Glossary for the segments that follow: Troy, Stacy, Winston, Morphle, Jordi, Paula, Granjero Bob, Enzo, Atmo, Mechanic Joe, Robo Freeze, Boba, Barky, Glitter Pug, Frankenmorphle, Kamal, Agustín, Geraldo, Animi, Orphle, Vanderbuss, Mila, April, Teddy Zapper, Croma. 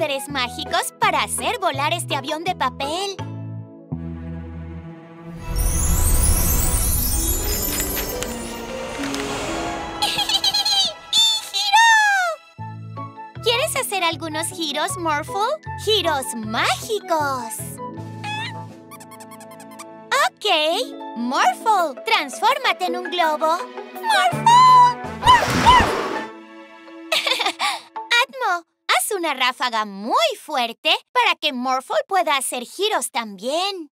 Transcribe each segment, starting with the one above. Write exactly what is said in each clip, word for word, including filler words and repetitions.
poderes mágicos para hacer volar este avión de papel. ¡Giro! ¿Quieres hacer algunos giros, Morphle? ¡Giros mágicos! Ok, Morphle, transfórmate en un globo. ¡Morphle! Atmo, haz una ráfaga muy fuerte para que Morphle pueda hacer giros también.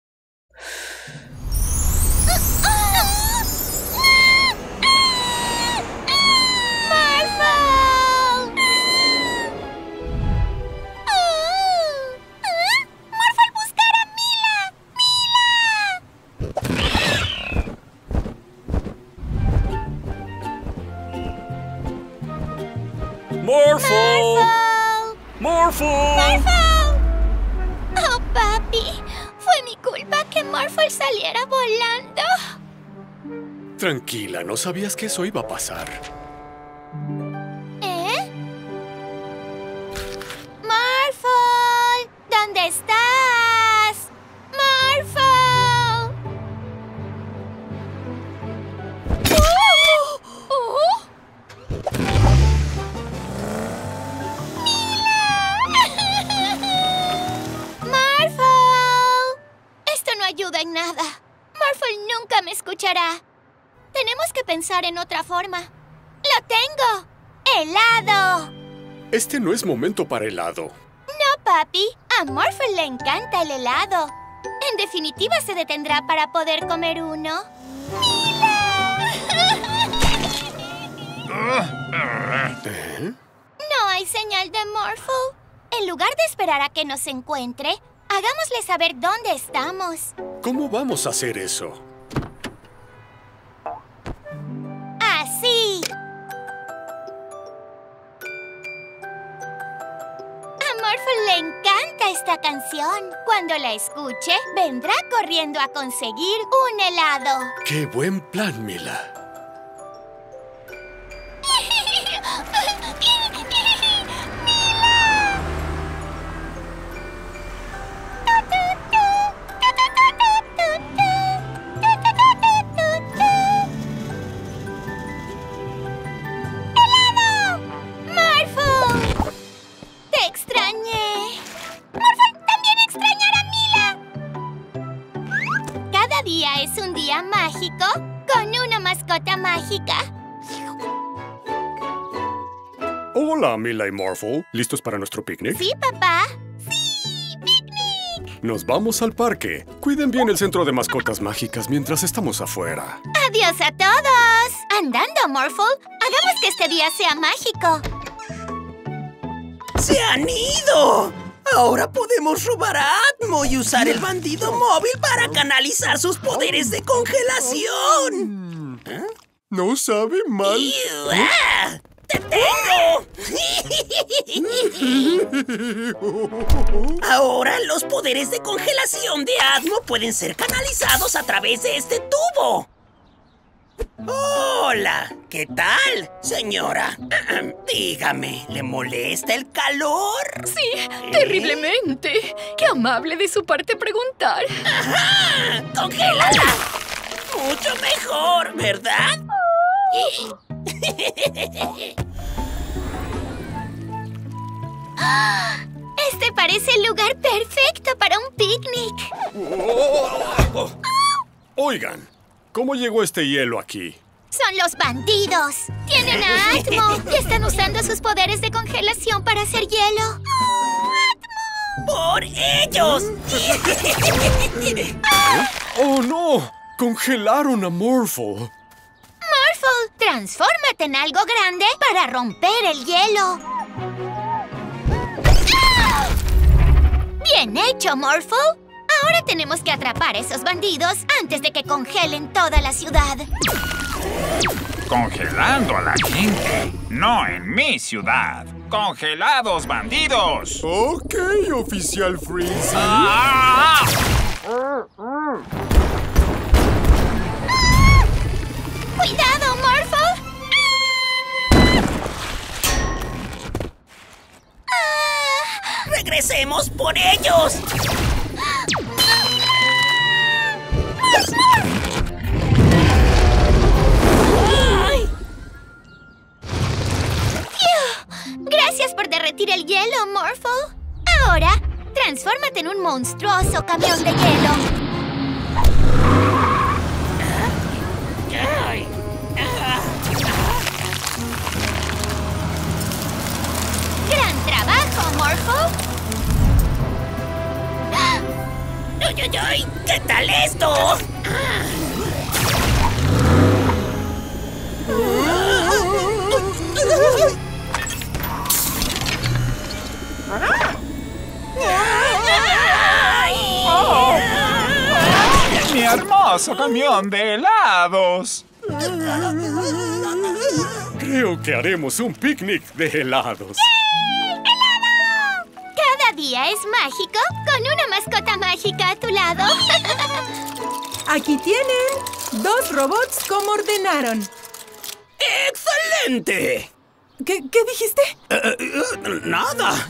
¡Morphle! ¡Morphle! ¡Morphle! ¡Oh, papi! Fue mi culpa que Morphle saliera volando. Tranquila, no sabías que eso iba a pasar. ¿Eh? ¡Morphle! ¿Dónde estás? ¡Morphle! ¡Oh! ¡Oh! Ayuda en nada. Morphle nunca me escuchará. Tenemos que pensar en otra forma. ¡Lo tengo! ¡Helado! Este no es momento para helado. No, papi. A Morphle le encanta el helado. En definitiva, se detendrá para poder comer uno. ¡Mila! No hay señal de Morphle. En lugar de esperar a que nos encuentre, hagámosle saber dónde estamos. ¿Cómo vamos a hacer eso? ¡Así! A Morphle le encanta esta canción. Cuando la escuche, vendrá corriendo a conseguir un helado. ¡Qué buen plan, Mila! Con una mascota mágica. Hola, Mila y Morphle. ¿Listos para nuestro picnic? Sí, papá. ¡Sí! ¡Picnic! Nos vamos al parque. Cuiden bien el centro de mascotas mágicas mientras estamos afuera. ¡Adiós a todos! Andando, Morphle. Hagamos que este día sea mágico. ¡Se han ido! Ahora podemos robar a Atmo y usar el bandido móvil para canalizar sus poderes de congelación. ¿Eh? No sabe mal. ¡Ah! ¡Te tengo! Ahora los poderes de congelación de Atmo pueden ser canalizados a través de este tubo. Hola, ¿qué tal, señora? Dígame, ¿le molesta el calor? Sí, ¿Eh? terriblemente. Qué amable de su parte preguntar. ¡Ajá! ¡Congélala! Mucho mejor, ¿verdad? Oh. Este parece el lugar perfecto para un picnic. Oh. Oh. Oigan. ¿Cómo llegó este hielo aquí? ¡Son los bandidos! ¡Tienen a Atmo! ¡Y están usando sus poderes de congelación para hacer hielo! ¡Oh, Atmo! ¡Por ellos! ¿Eh? ¡Oh, no! ¡Congelaron a Morphle! ¡Morphle! ¡Transfórmate en algo grande para romper el hielo! ¡Ah! ¡Bien hecho, Morphle! Ahora tenemos que atrapar a esos bandidos antes de que congelen toda la ciudad. Congelando a la gente. No en mi ciudad. ¡Congelados, bandidos! Ok, oficial Freeze. ¡Ah! ¡Ah! ¡Cuidado, Morphle! ¡Ah! ¡Pasemos por ellos! ¡Ay! Gracias por derretir el hielo, Morphle. Ahora, transfórmate en un monstruoso camión de hielo. ¡Ay, ay, ay! ¿Qué tal esto? ¡Mi hermoso camión de helados! Creo que haremos un picnic de helados. Día es mágico con una mascota mágica a tu lado. Aquí tienen dos robots como ordenaron. ¡Excelente! ¿Qué, qué dijiste? Uh, uh, nada.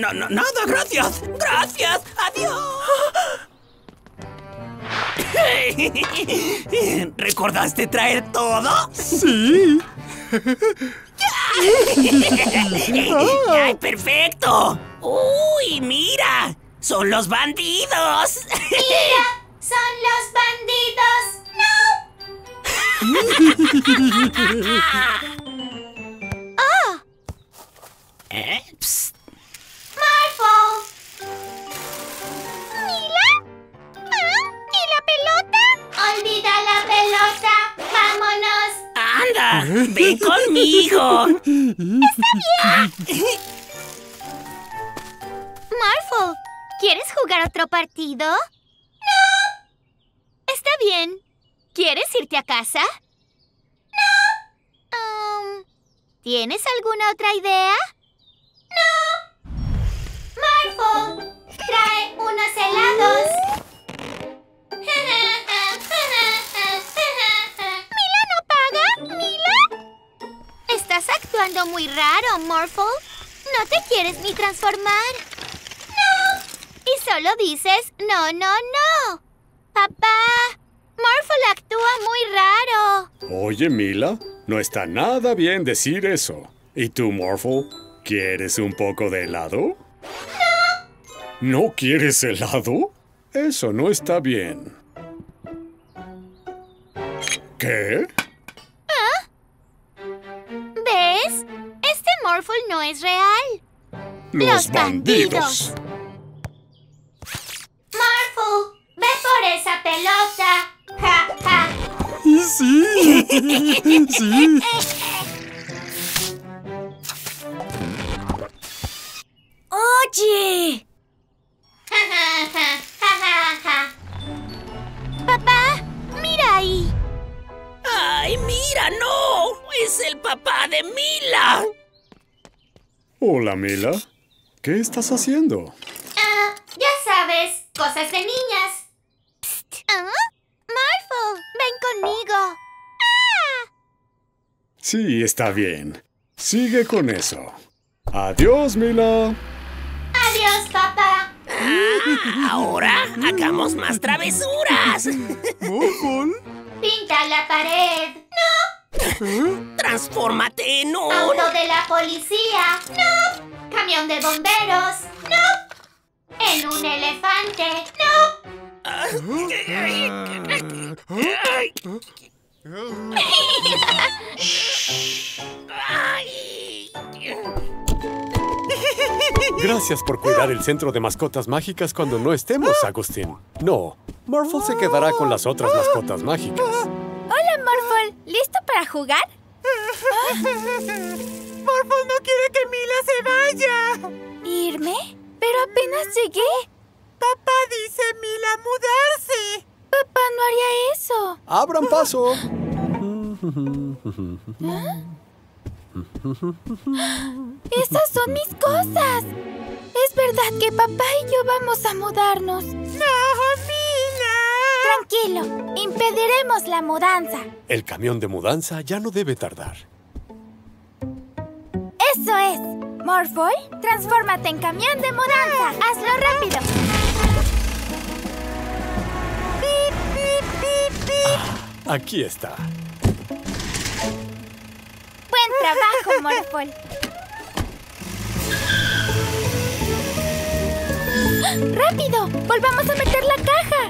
No, no, nada, gracias. Gracias. Adiós. ¿Recordaste traer todo? Sí. ¡Ay, perfecto! ¡Uy, mira! ¡Son los bandidos! ¡Mira! ¡Son los bandidos! ¡No! ¡Oh! ¿Eh? Psst. ¡Morphle! ¿Mila? ¿Ah? ¿Y la pelota? ¡Olvida la pelota! ¡Vámonos! ¡Anda! ¡Ven conmigo! ¡Está bien! Morphle, ¿quieres jugar otro partido? ¡No! Está bien. ¿Quieres irte a casa? ¡No! Um, ¿Tienes alguna otra idea? ¡No! Morphle, trae unos helados. ¿Mila no paga? ¿Mila? Estás actuando muy raro, Morphle. No te quieres ni transformar. Y solo dices, no, no, no. Papá, Morphle actúa muy raro. Oye, Mila, no está nada bien decir eso. ¿Y tú, Morphle, quieres un poco de helado? ¡No! ¿No quieres helado? Eso no está bien. ¿Qué? ¿Ah? ¿Ves? Este Morphle no es real. ¡Los, Los bandidos! bandidos. Morphle, ve por esa pelota. Ja, ja. Sí, sí. Oye. Ja, ja, ja, ja, ja. Papá, mira ahí. Ay, mira, no. Es el papá de Mila. Hola, Mila. ¿Qué estás haciendo? Ah, ya sabes. Cosas de niñas. Psst. ¿Ah? Morphle, ven conmigo. ¡Ah! Sí, está bien. Sigue con eso. Adiós, Mila. Adiós, papá. Ah, ahora hagamos más travesuras. Pinta la pared. ¡No! Transfórmate en un... auto de la policía. ¡No! Camión de bomberos. ¡No! ¡En un elefante! ¡No! Gracias por cuidar el centro de mascotas mágicas cuando no estemos, Agustín. No, Morphle se quedará con las otras mascotas mágicas. Hola, Morphle. ¿Listo para jugar? Morphle no quiere que Mila se vaya. ¿Irme? Pero apenas llegué. Papá dice, Mila, mudarse. Papá no haría eso. ¡Abran paso! ¿Ah? ¡Esas son mis cosas! Es verdad que papá y yo vamos a mudarnos. ¡No, Mila! Tranquilo, impediremos la mudanza. El camión de mudanza ya no debe tardar. ¡Eso es! Morphle, transfórmate en camión de mudanza. ¡Hazlo rápido! ¡Pip, pip, pip, pip! Ah, aquí está. Buen trabajo, Morphle. ¡Rápido! ¡Volvamos a meter la caja!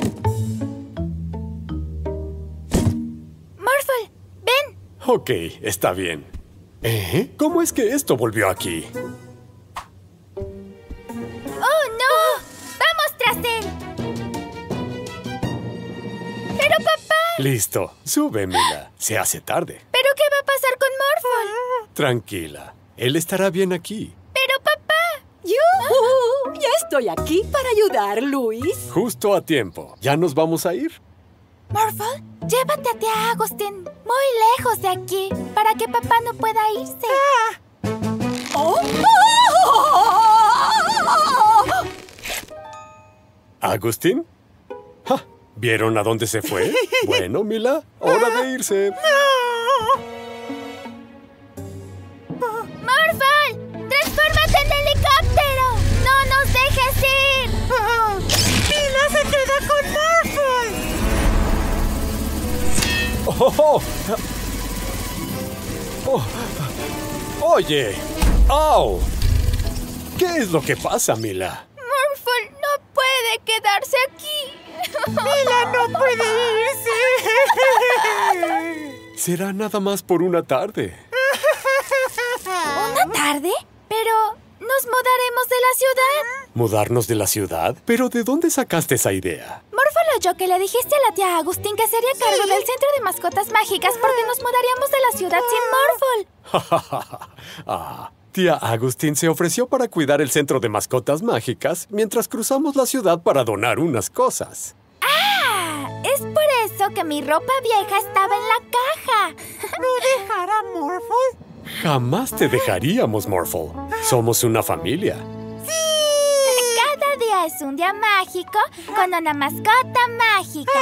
Morphle, ven. Ok, está bien. ¿Eh? ¿Cómo es que esto volvió aquí? ¡Oh, no! ¡Vamos tras él! ¡Pero, papá! Listo. Sube, Mila. Se hace tarde. ¿Pero qué va a pasar con Morphle? Tranquila. Él estará bien aquí. ¡Pero, papá! ¡Yuhu! ¡Ya estoy aquí para ayudar, Luis! Justo a tiempo. ¿Ya nos vamos a ir? Morphle, llévate a tía Agustín muy lejos de aquí para que papá no pueda irse. Ah. Oh. ¿Agustín? Ja, ¿vieron a dónde se fue? Bueno, Mila, hora de irse. No. Morphle, transfórmate en helicóptero. No nos dejes ir. Oh. Mila se queda con Morphle. Oh, oh, oh. Oh, ¡Oye! ¡Au! ¿Qué es lo que pasa, Mila? Morphle no puede quedarse aquí. ¡Mila no puede irse! Será nada más por una tarde. ¿Una tarde? Pero nos mudaremos de la ciudad. ¿Mudarnos de la ciudad? ¿Pero de dónde sacaste esa idea? Morphle oyó que le dijiste a la tía Agustín que sería cargo sí. del centro de mascotas mágicas porque nos mudaríamos de la ciudad sin Morphle. Ah, tía Agustín se ofreció para cuidar el centro de mascotas mágicas mientras cruzamos la ciudad para donar unas cosas. ¡Ah! Es por eso que mi ropa vieja estaba en la caja. ¿Me dejará Morphle? Jamás te dejaríamos, Morphle. Somos una familia. Es un día mágico con una mascota mágica.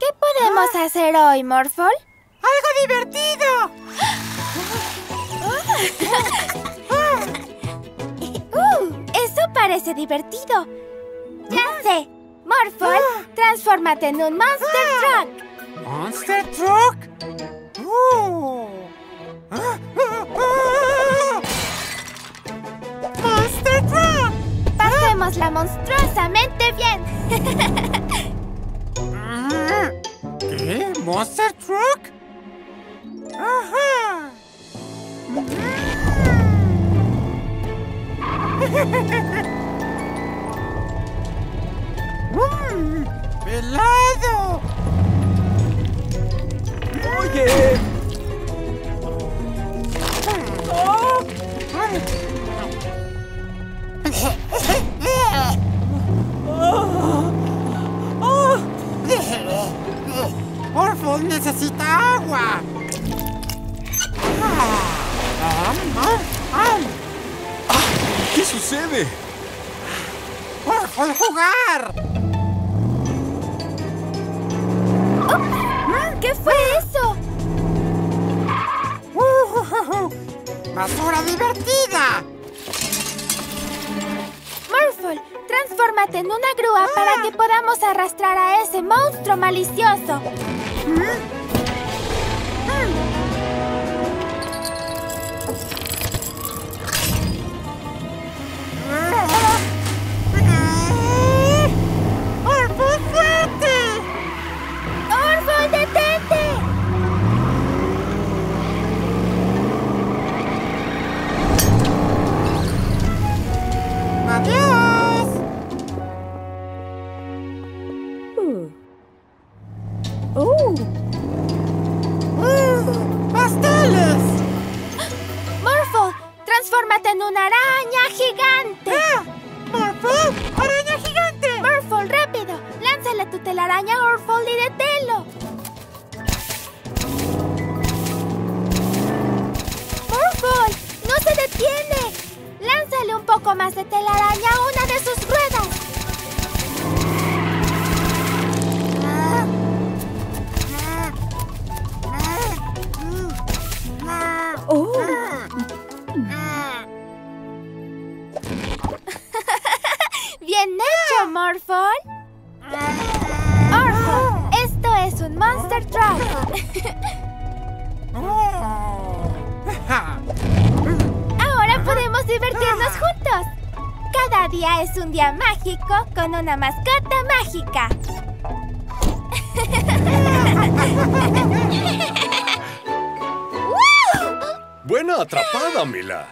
¿Qué podemos hacer hoy, Morphle? ¡Algo divertido! Uh, eso parece divertido. Ya sé. Morphle, transfórmate en un Monster Truck. ¿Monster Truck? Uh. ¡Pasémosla monstruosamente bien! ¿Qué? ¿Monster Truck? ¡Ajá! Mm. ¡Pelado! ¡Oye! ¡Oh! ¡Ay! Morphle necesita agua. ¿Qué sucede? Morphle, jugar. Oh, ¿qué fue eso? Basura divertida. Morphle, transfórmate en una grúa ah. para que podamos arrastrar a ese monstruo malicioso. ¡Morphle, fuerte! ¡Morphle, detente! ¡Adiós! Uh. ¡Oh! ¡Uh! ¡Pasteles! Morphle, transfórmate en una araña gigante. ¡Ah! ¡Morphle! ¡Araña gigante! Morphle, rápido. Lánzale tu telaraña a Orphle y deténlo. Morphle, no se detiene. Lánzale un poco más de telaraña a una de sus ruedas. Ah. Morphle? Orphle, esto es un Monster Truck. Ahora podemos divertirnos juntos. Cada día es un día mágico con una mascota mágica. Buena atrapada, Mila.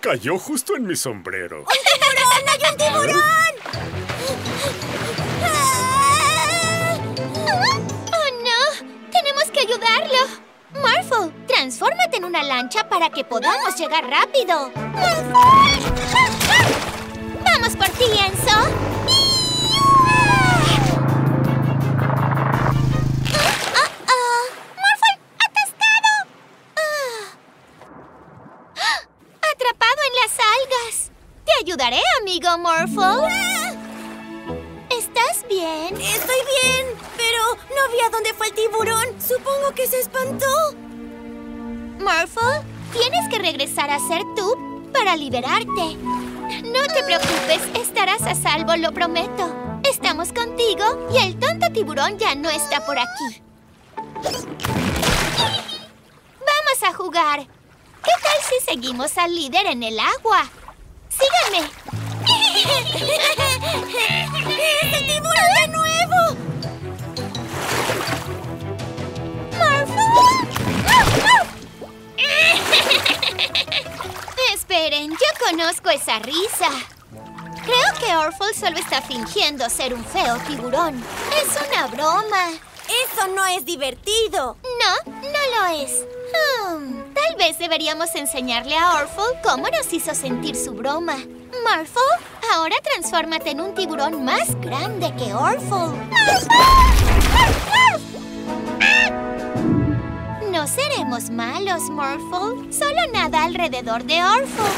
Cayó justo en mi sombrero. ¡Un tiburón! ¡Hay un tiburón! ¡Oh, no! ¡Tenemos que ayudarlo! Morphle, transfórmate en una lancha para que podamos llegar rápido. ¡Vamos por ti, Enzo! Ayudaré, amigo Morphle. ¿Estás bien? Estoy bien, pero no vi a dónde fue el tiburón. Supongo que se espantó. Morphle, tienes que regresar a ser tú para liberarte. No te preocupes, estarás a salvo, lo prometo. Estamos contigo y el tonto tiburón ya no está por aquí. Vamos a jugar. ¿Qué tal si seguimos al líder en el agua? ¡Síganme! ¡Este tiburón de nuevo! ¡Morphle! Esperen, yo conozco esa risa. Creo que Orphle solo está fingiendo ser un feo tiburón. Es una broma. ¡Eso no es divertido! No, no lo es. Hmm, tal vez deberíamos enseñarle a Orphle cómo nos hizo sentir su broma. Morphle, ahora transfórmate en un tiburón más grande que Orphle. No seremos malos, Morphle. Solo nada alrededor de Orphle.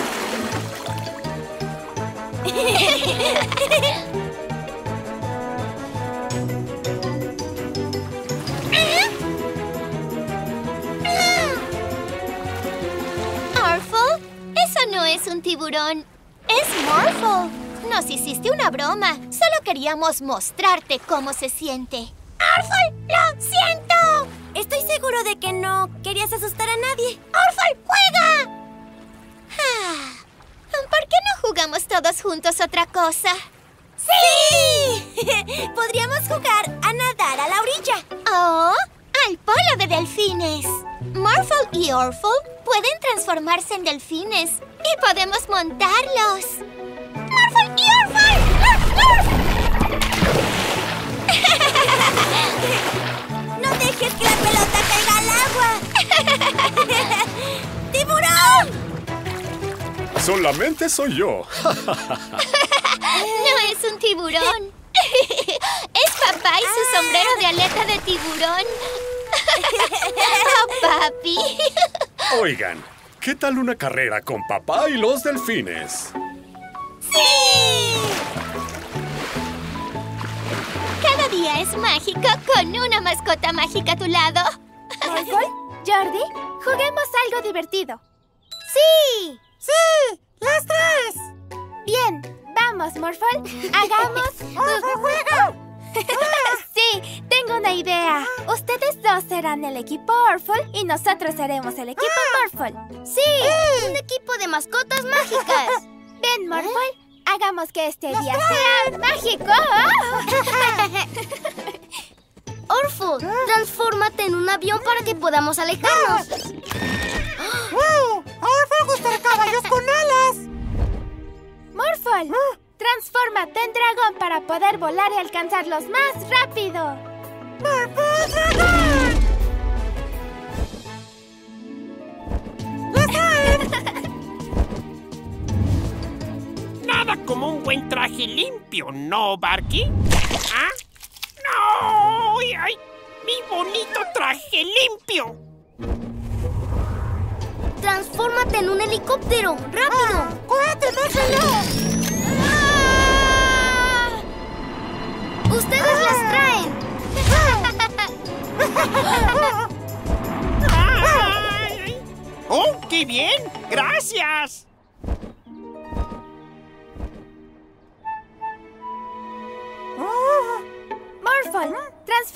Eso no es un tiburón. Es Morphle. Nos hiciste una broma. Solo queríamos mostrarte cómo se siente. ¡Orphle! ¡Lo siento! Estoy seguro de que no querías asustar a nadie. ¡Orphle, juega! Ah, ¿por qué no jugamos todos juntos otra cosa? ¡Sí! Podríamos jugar a nadar a la orilla. ¡Oh! ¡Al polo de delfines! Morphle y Orphle pueden transformarse en delfines y podemos montarlos. ¡Morphle y Orphle! ¡No dejes que la pelota caiga al agua! ¡Tiburón! Solamente soy yo. No es un tiburón. Es papá y su sombrero de aleta de tiburón. ¡Oh, papi! Oigan, ¿qué tal una carrera con papá y los delfines? ¡Sí! Cada día es mágico con una mascota mágica a tu lado. ¿Morphle? ¿Jordi? Juguemos algo divertido. ¡Sí! ¡Sí! ¡Las tres! Bien, vamos, Morphle. Hagamos... ¡Juego! Sí, tengo una idea. Ustedes dos serán el equipo Orphle y nosotros seremos el equipo Morphle. ¡Sí! ¡Un equipo de mascotas mágicas! Ven, Morphle, hagamos que este día sea mágico. Orphle, transfórmate en un avión para que podamos alejarnos. ¡Wow! ¡Orphle gusta caballos con alas! Morphle, transfórmate en dragón para poder volar y alcanzarlos más rápido. ¡Morphle Dragón! Nada como un buen traje limpio, ¿no, Barky? ¿Ah? ¡No! ¡Ay, ay! ¡Mi bonito traje limpio! Transfórmate en un helicóptero, rápido. Ah, ¡Cuídate, déjalo! ¡Ustedes las traen! ¡Oh, qué bien! ¡Gracias!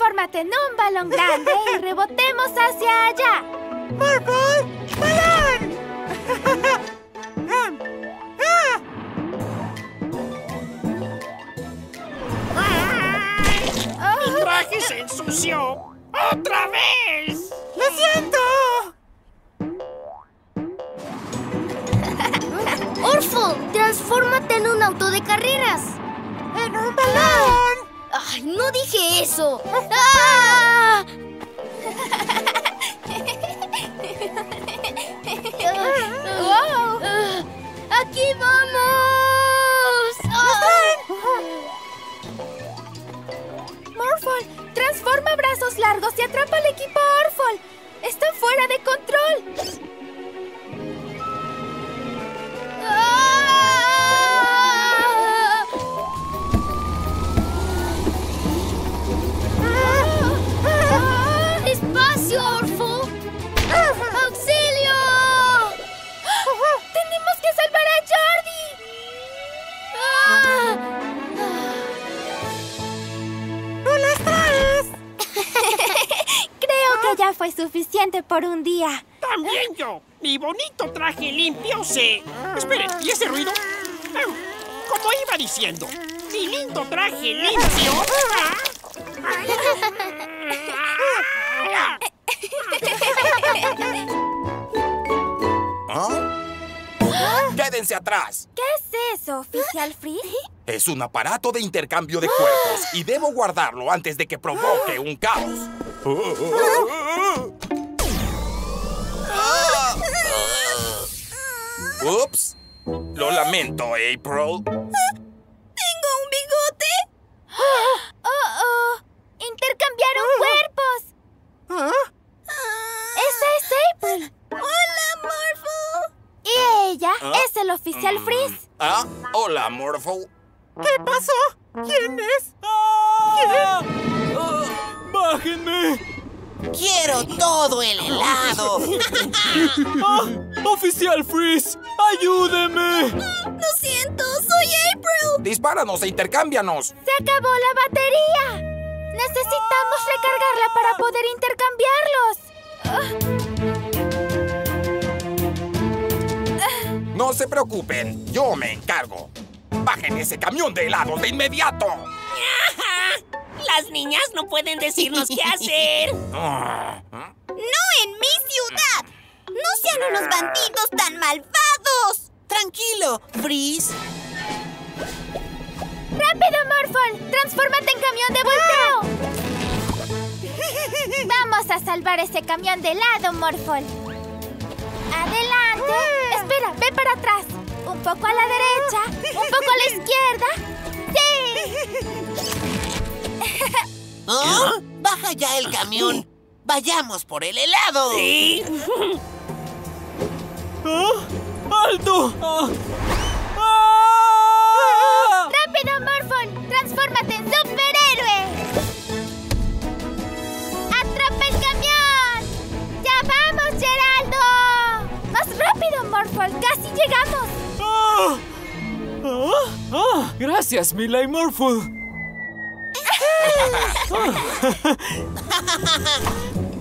transfórmate en un balón grande y rebotemos hacia allá. ¡Morphle, balón! ¡Mi traje se ensució! ¡Otra vez! ¡Lo siento! Orphle, transfórmate en un auto de carreras. ¡En un balón! ¡Ay, no dije eso! ¡Ah! ¡Wow! ¡Aquí vamos! ¡Oh! Morphle, transforma brazos largos y atrapa al equipo Orphle. ¡Está fuera de control! Ya fue suficiente por un día. También yo. Mi bonito traje limpio se... Esperen, ¿y ese ruido? Como iba diciendo, mi lindo traje limpio... ¿Ah? ¡Quédense atrás! ¿Qué es eso, oficial Freeze? Es un aparato de intercambio de cuerpos y debo guardarlo antes de que provoque un caos. Ups. Lo lamento, April. ¿Tengo un bigote? ¡Oh, oh! ¡Intercambiaron cuerpos! ¿Ah? ¡Esa es April! ¡Hola, Morphle! Y ella ¿Ah? es el oficial Freeze. Ah, hola, Morphle. ¿Qué pasó? ¿Quién es? ¿Quién? Oh. ¡Bájenme! ¡Quiero todo el helado! Oh, ¡Oficial Freeze! ¡Ayúdeme! ¡Lo siento! ¡Soy April! ¡Dispáranos e intercámbianos! ¡Se acabó la batería! ¡Necesitamos oh. recargarla para poder intercambiarlos! Oh. No se preocupen, yo me encargo. ¡Bajen ese camión de helado de inmediato! ¡Las niñas no pueden decirnos qué hacer! ¡No en mi ciudad! ¡No sean unos bandidos tan malvados! ¡Tranquilo, Freeze! ¡Rápido, Morphle! ¡Transfórmate en camión de volteo! ¡Vamos a salvar ese camión de helado, Morphle! ¡Adelante! ¡Espera! ¡Ve para atrás! ¡Un poco a la derecha! ¡Un poco a la izquierda! ¡Sí! ¿Oh? ¡Baja ya el camión! ¡Vayamos por el helado! ¿Sí? ¿Oh? ¡Alto! ¡Oh! ¡Ah! ¡Rápido, Morphle! ¡Transfórmate en superhéroe! ¡Atrapa el camión! ¡Ya vamos, Geraldo! ¡Más rápido, Morphle! ¡Casi llegamos! ¡Oh! ¡Oh! ¡Oh! ¡Gracias, Mila y Morphle!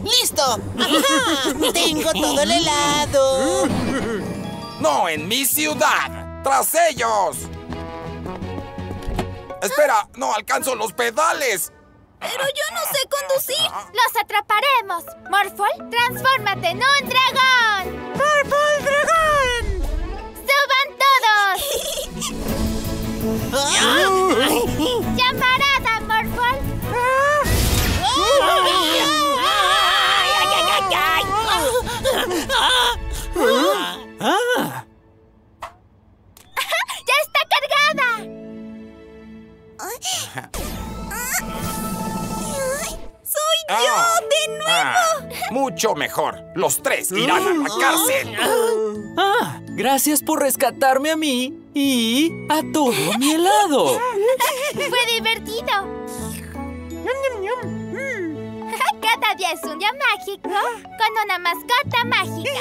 ¡Listo! ¡Ajá! ¡Tengo todo el helado! ¡No en mi ciudad! ¡Tras ellos! ¡Espera! ¡No alcanzo los pedales! ¡Pero yo no sé conducir! ¡Los atraparemos! Morphle, transfórmate en un dragón. ¡Morphle, dragón! ¡Suban todos! ¡Llamará! ¡Ah! ¡Ya está cargada! ¡Soy yo ah, de nuevo! Ah, mucho mejor. Los tres irán a la cárcel. Ah, gracias por rescatarme a mí y a todo mi helado. Fue divertido. Cada día es un día mágico con una mascota mágica.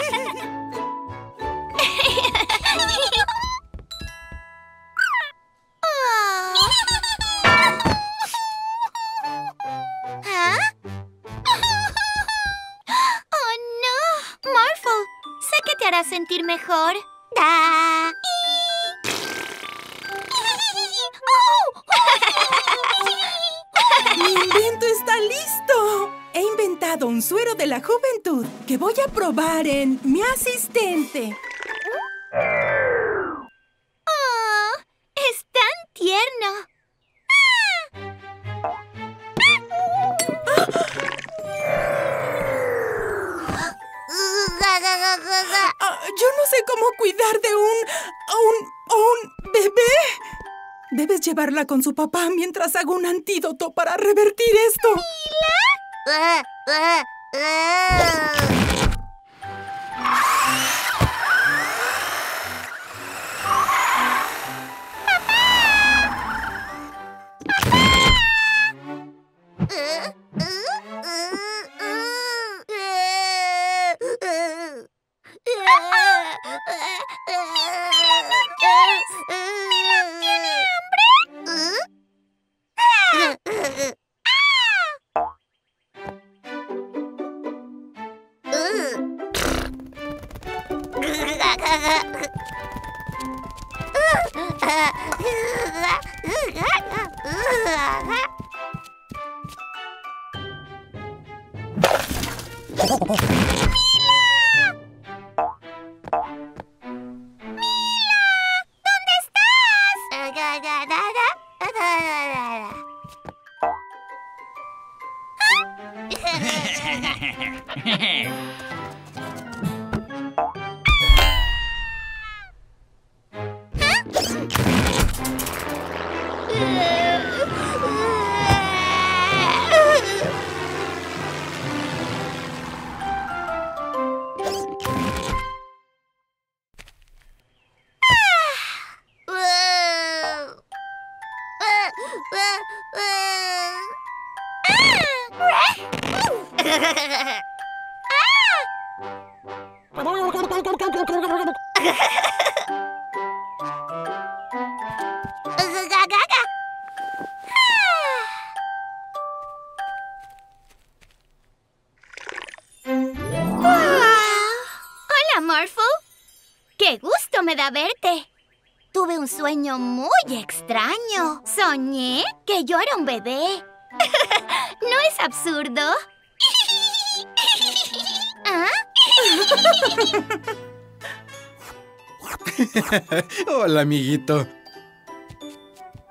¿Ah? sentir mejor? ¡Da! ¡Mi invento está listo! He inventado un suero de la juventud que voy a probar en mi asistente. ¡Oh! ¡Es tan tierno! Uh, yo no sé cómo cuidar de un, un... un... bebé. Debes llevarla con su papá mientras hago un antídoto para revertir esto. ¿Mila? ¡Papá! ¡Papá! Sueño muy extraño. Soñé que yo era un bebé. ¿No es absurdo? ¿Ah? Hola, amiguito.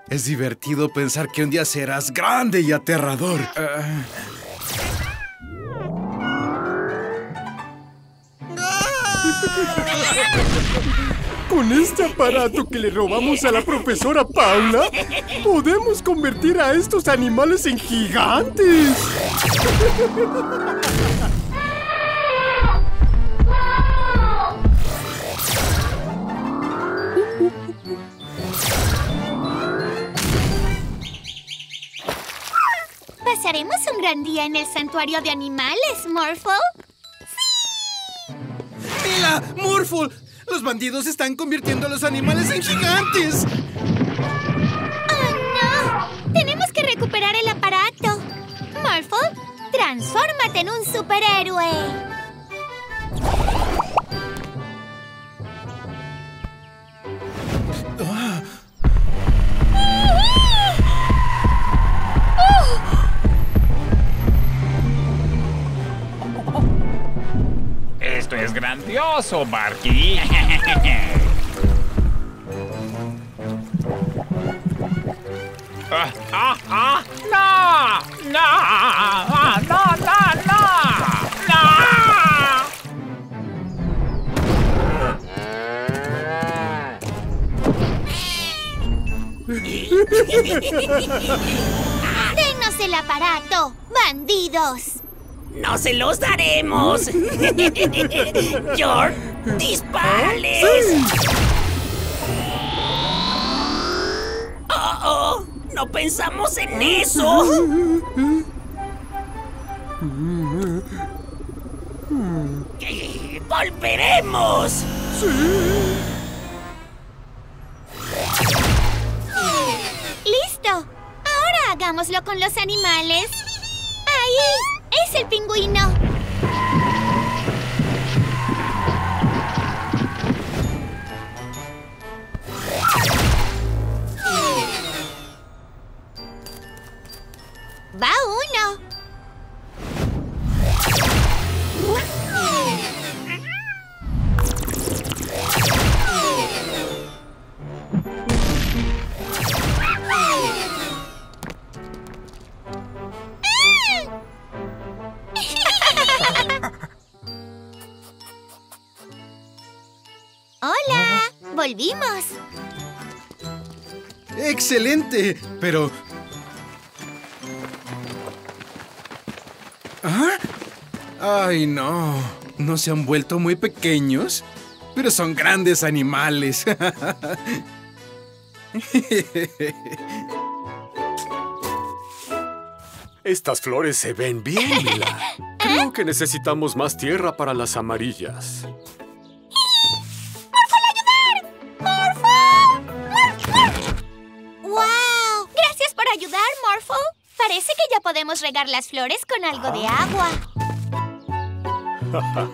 Es divertido pensar que un día serás grande y aterrador. Uh... Con este aparato que le robamos a la profesora Paula, podemos convertir a estos animales en gigantes. ¿Pasaremos un gran día en el santuario de animales, Morphle? ¡Sí! ¡Mila! ¡Morphle! ¡Los bandidos están convirtiendo a los animales en gigantes! ¡Oh, no! ¡Tenemos que recuperar el aparato! Morphle, transfórmate en un superhéroe. Ah. ¡Esto es grandioso, Barky! ah, ah, ah, ¡No! ¡No! Ah, ¡No! ¡No! ¡No! ¡No! ¡Denos el aparato, bandidos! ¡No se los daremos! ¡Jordi, dispárales! Sí. ¡Oh, oh! ¡No pensamos en eso! ¡Volveremos! Sí. ¡Listo! Ahora hagámoslo con los animales. ¡Ahí! ¡Es el pingüino! ¡Volvimos! ¡Excelente! Pero... ¿ah? ¡Ay, no! ¿No se han vuelto muy pequeños? Pero son grandes animales. Estas flores se ven bien, Mila. Creo que necesitamos más tierra para las amarillas. ¡Morphle, ayudar! ¡Morphle! ¡Wow! Gracias por ayudar, Morphle. Parece que ya podemos regar las flores con algo de agua. ¡Oh,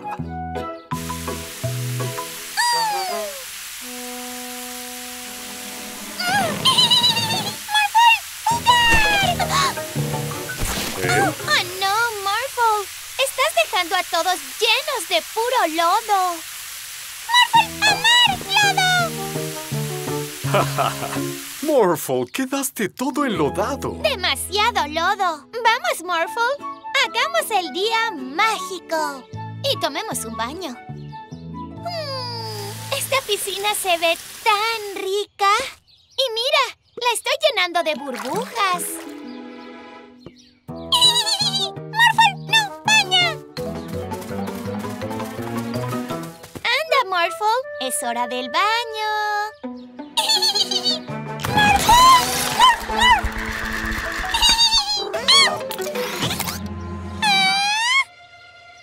no, Morphle! ¡Estás dejando a todos llenos de puro lodo! ¡Morphle, amar lodo! Morphle, quedaste todo enlodado. ¡Demasiado lodo! ¡Vamos, Morphle! ¡Hagamos el día mágico! Y tomemos un baño. Mm, esta piscina se ve tan rica. Y mira, la estoy llenando de burbujas. Morphle, es hora del baño.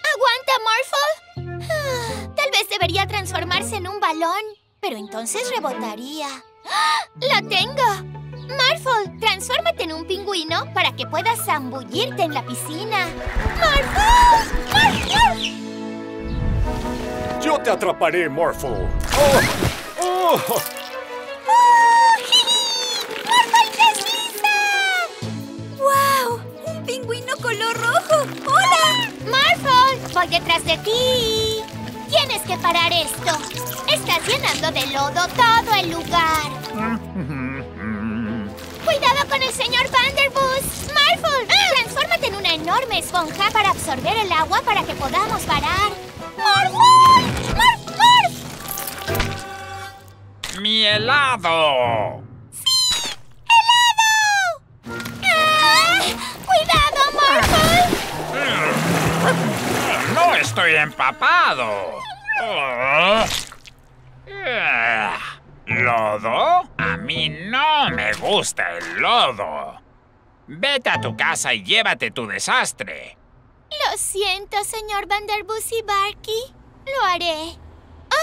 ¡Aguanta, Morphle! Tal vez debería transformarse en un balón, pero entonces rebotaría. ¡La tengo! Morphle, transfórmate en un pingüino para que puedas zambullirte en la piscina. ¡Morphle! ¡Yo te atraparé, Morphle! ¡Oh! ¡Oh! ¡Oh! ¡Morphle desliza! ¡Wow! ¡Un pingüino color rojo! ¡Hola! ¡Morphle! ¡Voy detrás de ti! ¡Tienes que parar esto! ¡Estás llenando de lodo todo el lugar! ¡Cuidado con el señor Vanderbuss! ¡Morphle! ¡Transfórmate en una enorme esponja para absorber el agua para que podamos parar! ¡Morphle! ¡Morph! ¡Morph! ¡Mi helado! ¡Sí! ¡Helado! ¡Ah! ¡Cuidado, Morphle! ¡No estoy empapado! ¿Lodo? A mí no me gusta el lodo. Vete a tu casa y llévate tu desastre. Lo siento, señor Vanderbuss y Barky. Lo haré.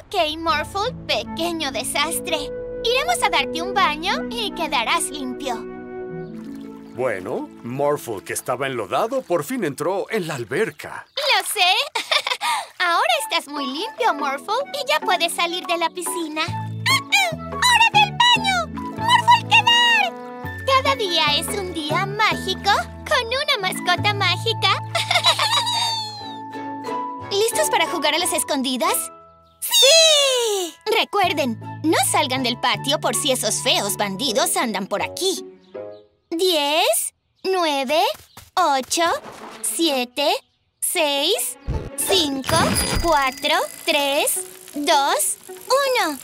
Ok, Morphle, pequeño desastre. Iremos a darte un baño y quedarás limpio. Bueno, Morphle, que estaba enlodado, por fin entró en la alberca. Lo sé. Ahora estás muy limpio, Morphle, y ya puedes salir de la piscina. ¡Ah, ah! ¡Hora del baño! ¡Morphle, quedar! Cada día es un día mágico con una mascota mágica. ¿Listos para jugar a las escondidas? ¡Sí! Recuerden, no salgan del patio por si esos feos bandidos andan por aquí. Diez, nueve, ocho, siete, seis, cinco, cuatro, tres, dos, uno.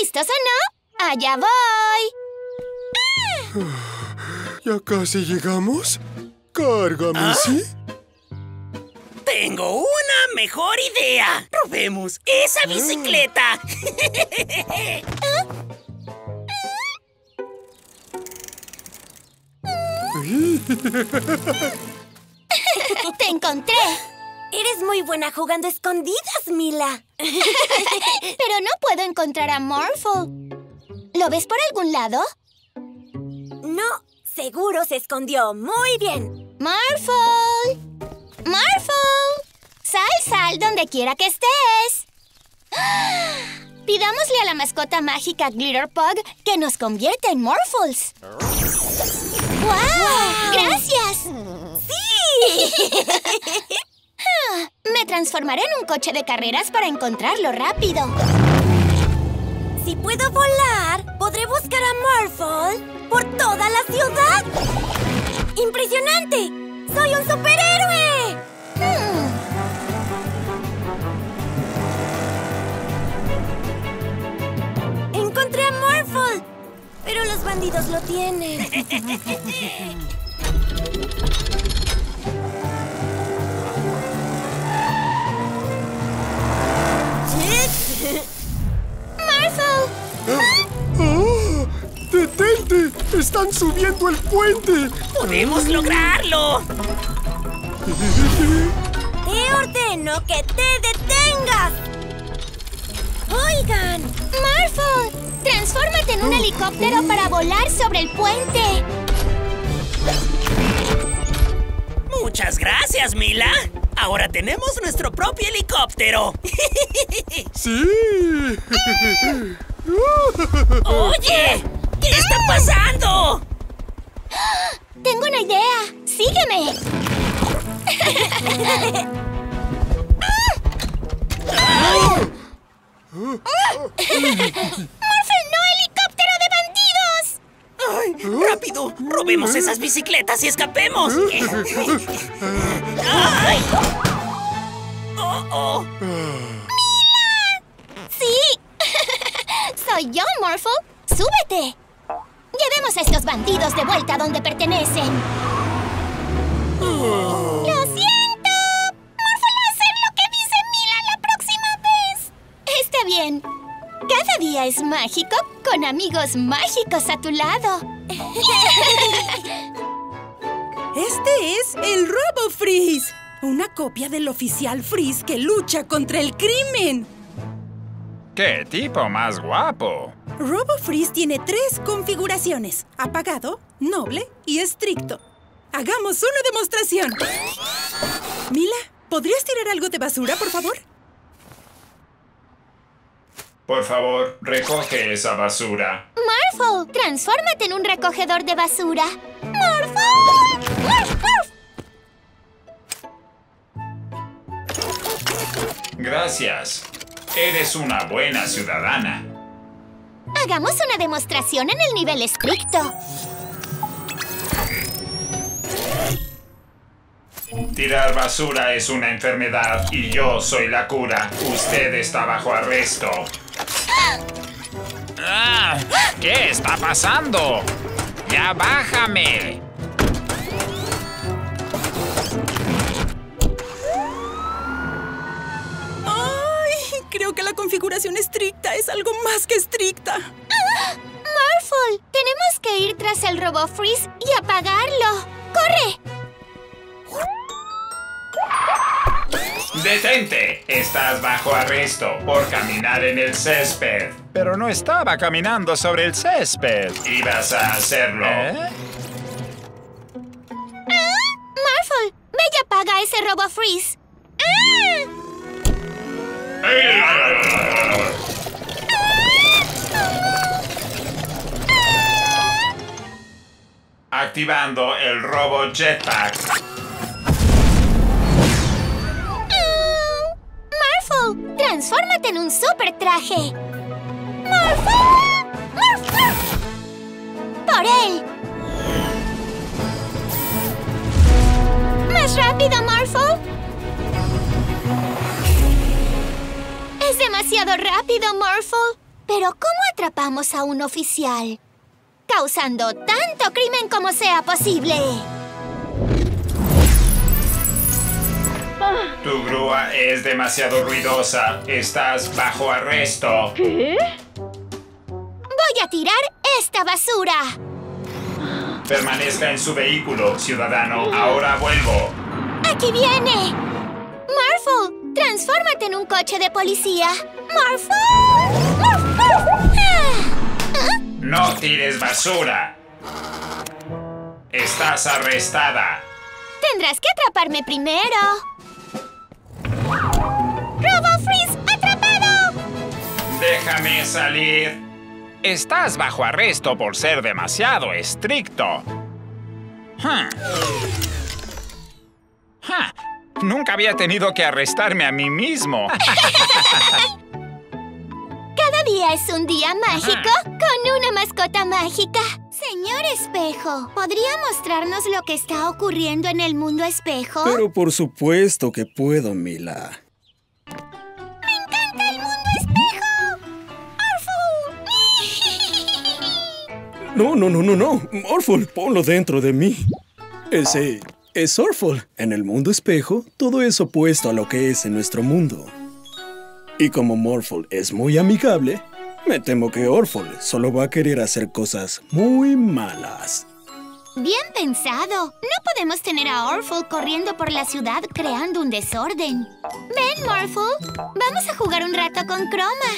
¿Listos o no? ¡Allá voy! ¿Ya casi llegamos? Cárgame, ¿ah? ¿Sí? Tengo una mejor idea. Robemos esa bicicleta. Te encontré. Eres muy buena jugando escondidas, Mila. Pero no puedo encontrar a Morphle. ¿Lo ves por algún lado? No, seguro se escondió muy bien. Morphle. Morphle, sal, sal, donde quiera que estés. ¡Ah! Pidámosle a la mascota mágica Glitter Pug que nos convierta en Morphles. ¡Guau! ¡Wow! ¡Gracias! ¡Sí! Ah, me transformaré en un coche de carreras para encontrarlo rápido. Si puedo volar, podré buscar a Morphle por toda la ciudad. ¡Impresionante! ¡Soy un superhéroe! Los bandidos lo tienen. ¡Morphle! ¡Detente! ¡Están subiendo el puente! ¡Podemos lograrlo! ¡Te ordeno que te detengas! ¡Oigan! ¡Morphle! ¡Transfórmate en un helicóptero para volar sobre el puente! ¡Muchas gracias, Mila! ¡Ahora tenemos nuestro propio helicóptero! ¡Sí! ¡Oye! ¿Qué está pasando? ¡Tengo una idea! ¡Sígueme! ¡Morphle, no! ¡Helicóptero de bandidos! Ay, ¡rápido! ¡Robemos esas bicicletas y escapemos! ¡Ay! ¡Oh, oh! ¡Mila! ¡Sí! ¡Soy yo, Morphle! ¡Súbete! ¡Llevemos a estos bandidos de vuelta donde pertenecen! Oh. ¡Lo siento! ¡Morphle va a hacer lo que dice Mila la próxima vez! Está bien. Cada día es mágico con amigos mágicos a tu lado. Este es el Robo Freeze, una copia del oficial Freeze que lucha contra el crimen. ¡Qué tipo más guapo! Robo Freeze tiene tres configuraciones: apagado, noble y estricto. Hagamos una demostración. Mila, ¿podrías tirar algo de basura, por favor? Por favor, recoge esa basura. Morphle, transfórmate en un recogedor de basura. ¡Morphle! ¡Morph, morph! Gracias. Eres una buena ciudadana. Hagamos una demostración en el nivel estricto. Tirar basura es una enfermedad y yo soy la cura. Usted está bajo arresto. Ah, ¿qué está pasando? ¡Ya bájame! ¡Ay! Creo que la configuración estricta es algo más que estricta. Ah, Morphle, tenemos que ir tras el Robo Freeze y apagarlo. ¡Corre! ¡Detente! Estás bajo arresto por caminar en el césped. Pero no estaba caminando sobre el césped. Ibas a hacerlo. ¿Eh? Ah, Morphle, ve y apaga ese Robo Freeze. ¡Ah! ¡Ah! ¡Ah! Activando el Robo Jetpack. ¡Transfórmate en un super traje! ¡Morphle! ¡Morphle! ¡Por él! ¡Más rápido, Morphle! ¡Es demasiado rápido, Morphle! ¿Pero cómo atrapamos a un oficial? ¡Causando tanto crimen como sea posible! Tu grúa es demasiado ruidosa. Estás bajo arresto. ¿Qué? Voy a tirar esta basura. Permanezca en su vehículo, ciudadano. Ahora vuelvo. ¡Aquí viene! Morphle, transfórmate en un coche de policía. ¡Morphle! ¡Morphle! ¿Ah? No tires basura. Estás arrestada. Tendrás que atraparme primero. ¡Robo Freeze atrapado! ¡Déjame salir! Estás bajo arresto por ser demasiado estricto. Huh. Huh. Nunca había tenido que arrestarme a mí mismo. Cada día es un día mágico con una mascota mágica. Señor Espejo, ¿podría mostrarnos lo que está ocurriendo en el mundo espejo? Pero por supuesto que puedo, Mila. ¡Me encanta el mundo espejo! ¡Orphle! No, no, no, no, no. Orphle, ponlo dentro de mí. Ese es Orphle. En el mundo espejo, todo es opuesto a lo que es en nuestro mundo. Y como Morphle es muy amigable, me temo que Orphle solo va a querer hacer cosas muy malas. Bien pensado. No podemos tener a Orphle corriendo por la ciudad creando un desorden. Ven, Morphle. Vamos a jugar un rato con Croma.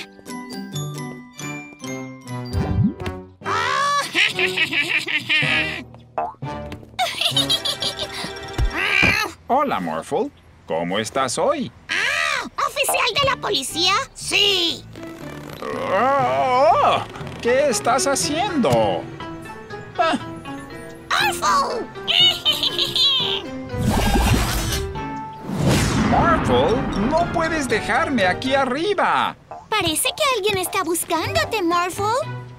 Oh. Hola, Morphle. ¿Cómo estás hoy? Ah, ¿oficial de la policía? Sí. Oh, ¿qué estás haciendo? Ah. ¡Morphle! Morphle, no puedes dejarme aquí arriba. Parece que alguien está buscándote, Morphle.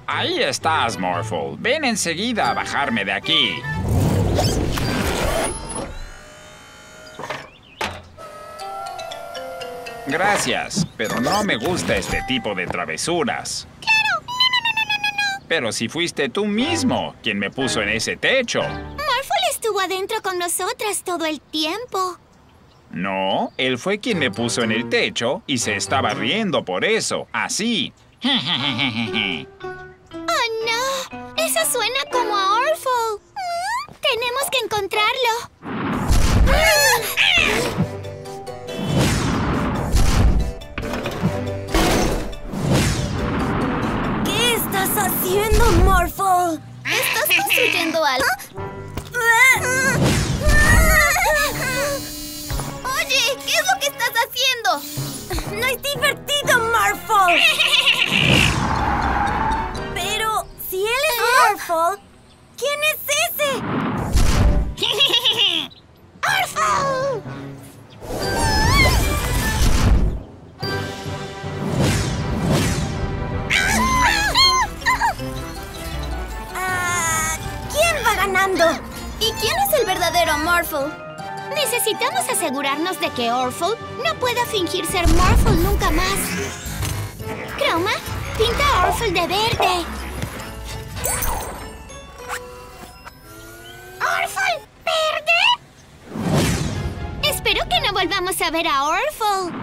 Ahí estás, Morphle. Ven enseguida a bajarme de aquí. Gracias, pero no me gusta este tipo de travesuras. ¡Claro! ¡No, no, no, no, no, no! Pero si fuiste tú mismo quien me puso en ese techo. Morphle estuvo adentro con nosotras todo el tiempo. No, él fue quien me puso en el techo y se estaba riendo por eso, así. ¡Oh, no! Eso suena como a Orphle. ¿Mm? Tenemos que encontrarlo. ¡Ah! ¡Ah! ¿Estás haciendo, Morphle? ¿Estás construyendo algo? Oye, ¿qué es lo que estás haciendo? No es divertido, Morphle. Pero si él es Morphle, ¿quién es ese? ¡Morphle! Ganando. ¿Y quién es el verdadero Morphle? Necesitamos asegurarnos de que Orphle no pueda fingir ser Morphle nunca más. Croma, pinta a Orphle de verde. ¿Orphle verde? Espero que no volvamos a ver a Orphle.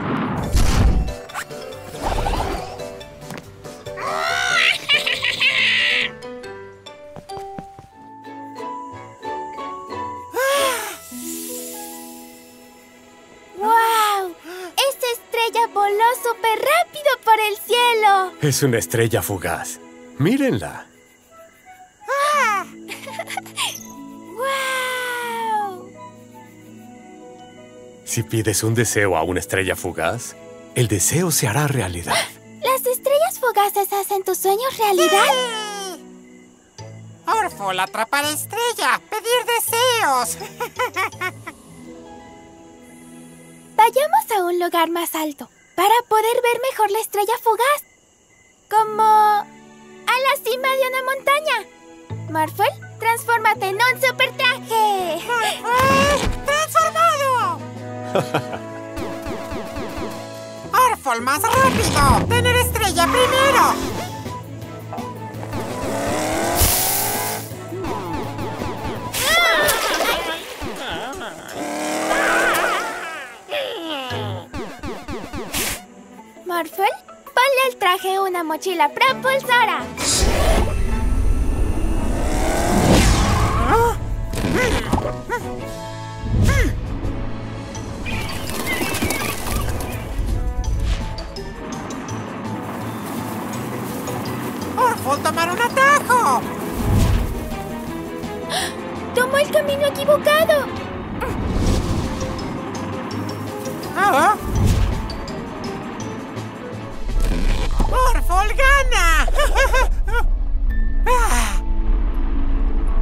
Voló súper rápido por el cielo. Es una estrella fugaz. Mírenla. ¡Ah! ¡Wow! Si pides un deseo a una estrella fugaz, el deseo se hará realidad. ¿Las estrellas fugaces hacen tus sueños realidad? ¡Sí! Orphle, atrapar estrella, pedir deseos. Vayamos a un lugar más alto para poder ver mejor la estrella fugaz. Como a la cima de una montaña. Morphle, transfórmate en un super traje. ¡Transformado! Orphle, más rápido. Tener estrella primero. Morphle, ponle al traje una mochila propulsora. Orphle, tomar un atajo. Tomó el camino equivocado. Ah. ¡Orphle gana!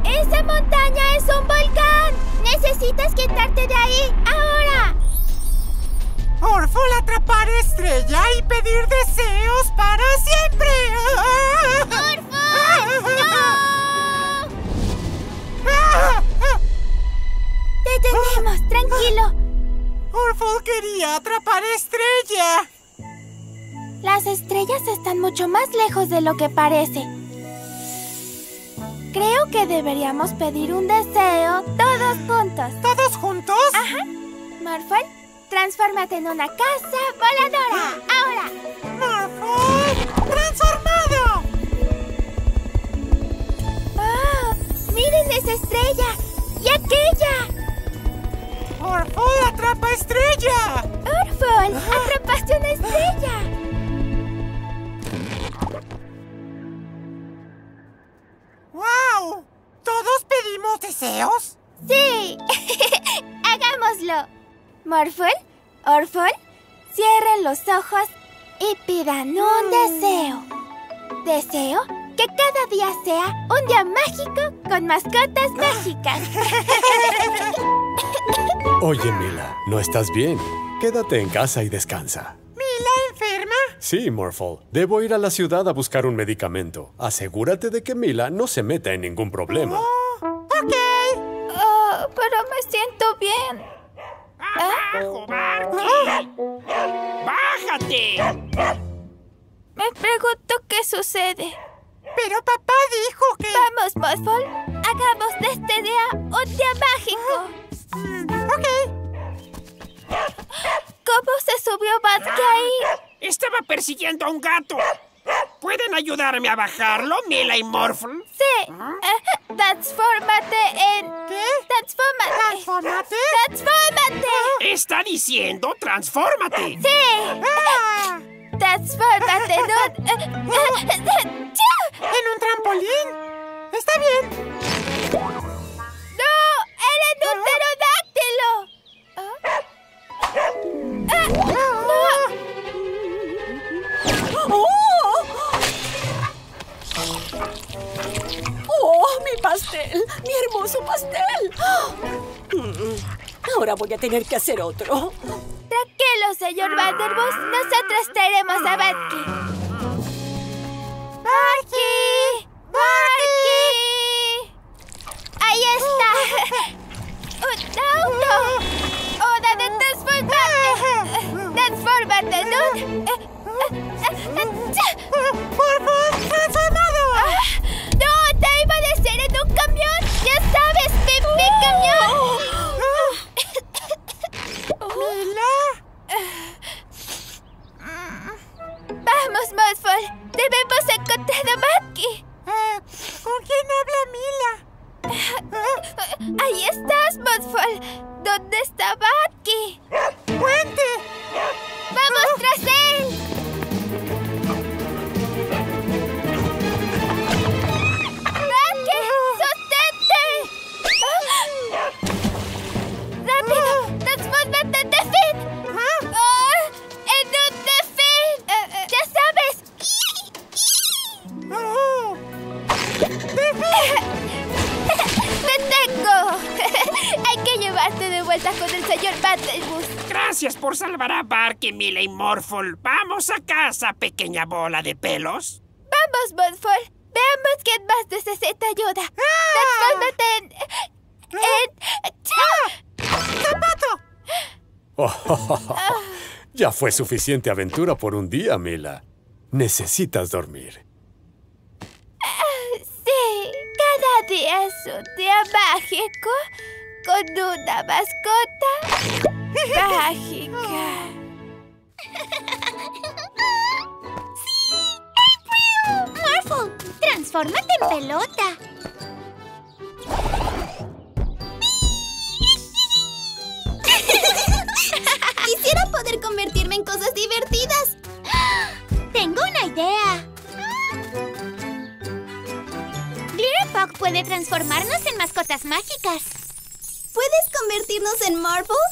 ¡Esa montaña es un volcán! ¡Necesitas quitarte de ahí! ¡Ahora! Orphle, atrapar estrella y pedir deseos para siempre. ¡Orphle! ¡No! ¡Te tenemos! ¡Tranquilo! Orphle quería atrapar estrella. Las estrellas están mucho más lejos de lo que parece. Creo que deberíamos pedir un deseo todos juntos. ¿Todos juntos? Ajá. Morphle, transfórmate en una casa voladora. Ahora. Morphle, transformado. ¡Oh! ¡Miren esa estrella! ¡Y aquella! Morphle, atrapa estrella. Morphle, ah. atrapaste una estrella. ¡Wow! ¿Todos pedimos deseos? ¡Sí! ¡Hagámoslo! Morphle, Orphle, cierren los ojos y pidan un deseo. Deseo que cada día sea un día mágico con mascotas mágicas. Oye, Mila, no estás bien. Quédate en casa y descansa. Sí, Morphle. Debo ir a la ciudad a buscar un medicamento. Asegúrate de que Mila no se meta en ningún problema. Oh, ok. Oh, pero me siento bien. ¡Abajo, Barky! ¡Bájate! Me pregunto qué sucede. Pero papá dijo que... Vamos, Morphle. Hagamos de este día un día mágico. Ok. ¿Cómo se subió Barky ahí? Estaba persiguiendo a un gato. ¿Pueden ayudarme a bajarlo, Mila y Morphle? Sí. ¿Mm? Uh, transfórmate en... ¿Qué? Transfórmate. ¿Transfórmate? ¡Transfórmate! Está diciendo transfórmate. Sí. Ah. Transfórmate en un... ¿En un trampolín? Está bien. ¡No! ¡Era un pterodáctilo! ¿Oh? Ah. ¡Oh, mi pastel! ¡Mi hermoso pastel! Ahora voy a tener que hacer otro. Tranquilo, señor Vanderbuss. Nosotros traeremos a Barky. ¡Barky! ¡Barky! ¡Ahí está! ¡Un auto! ¡Hora de transformarte! ¡Transformarte, dude! ¡Por favor, transformate! ¡No! ¡Te iba a decir en un camión! ¡Ya sabes! ¡Mi, mi camión! Oh. Oh. ¡Mila! ¡Vamos, Morphle! ¡Debemos encontrar a Barky! Uh, ¿Con quién habla Mila? Uh. ¡Ahí estás, Morphle! ¿Dónde está Barky? ¡Puente! ¡Vamos uh. tras él! Hay que llevarte de vuelta con el señor Vanderbuss. Gracias por salvar a Barky, Mila y Morphle. Vamos a casa, pequeña bola de pelos. Vamos, Morphle. Veamos quién más necesita ayuda. Transfórmate en... en... ¡Chao! ¡Zapato! Oh, oh, oh, oh. Ya fue suficiente aventura por un día, Mila. Necesitas dormir. Cada día es un día mágico con una mascota mágica. ¡Sí! ¡April! ¡Morphle! ¡Transfórmate en pelota! Quisiera poder convertirme en cosas divertidas. ¡Tengo una idea! Glitter Pug puede transformarnos en mascotas mágicas. ¿Puedes convertirnos en Morphle?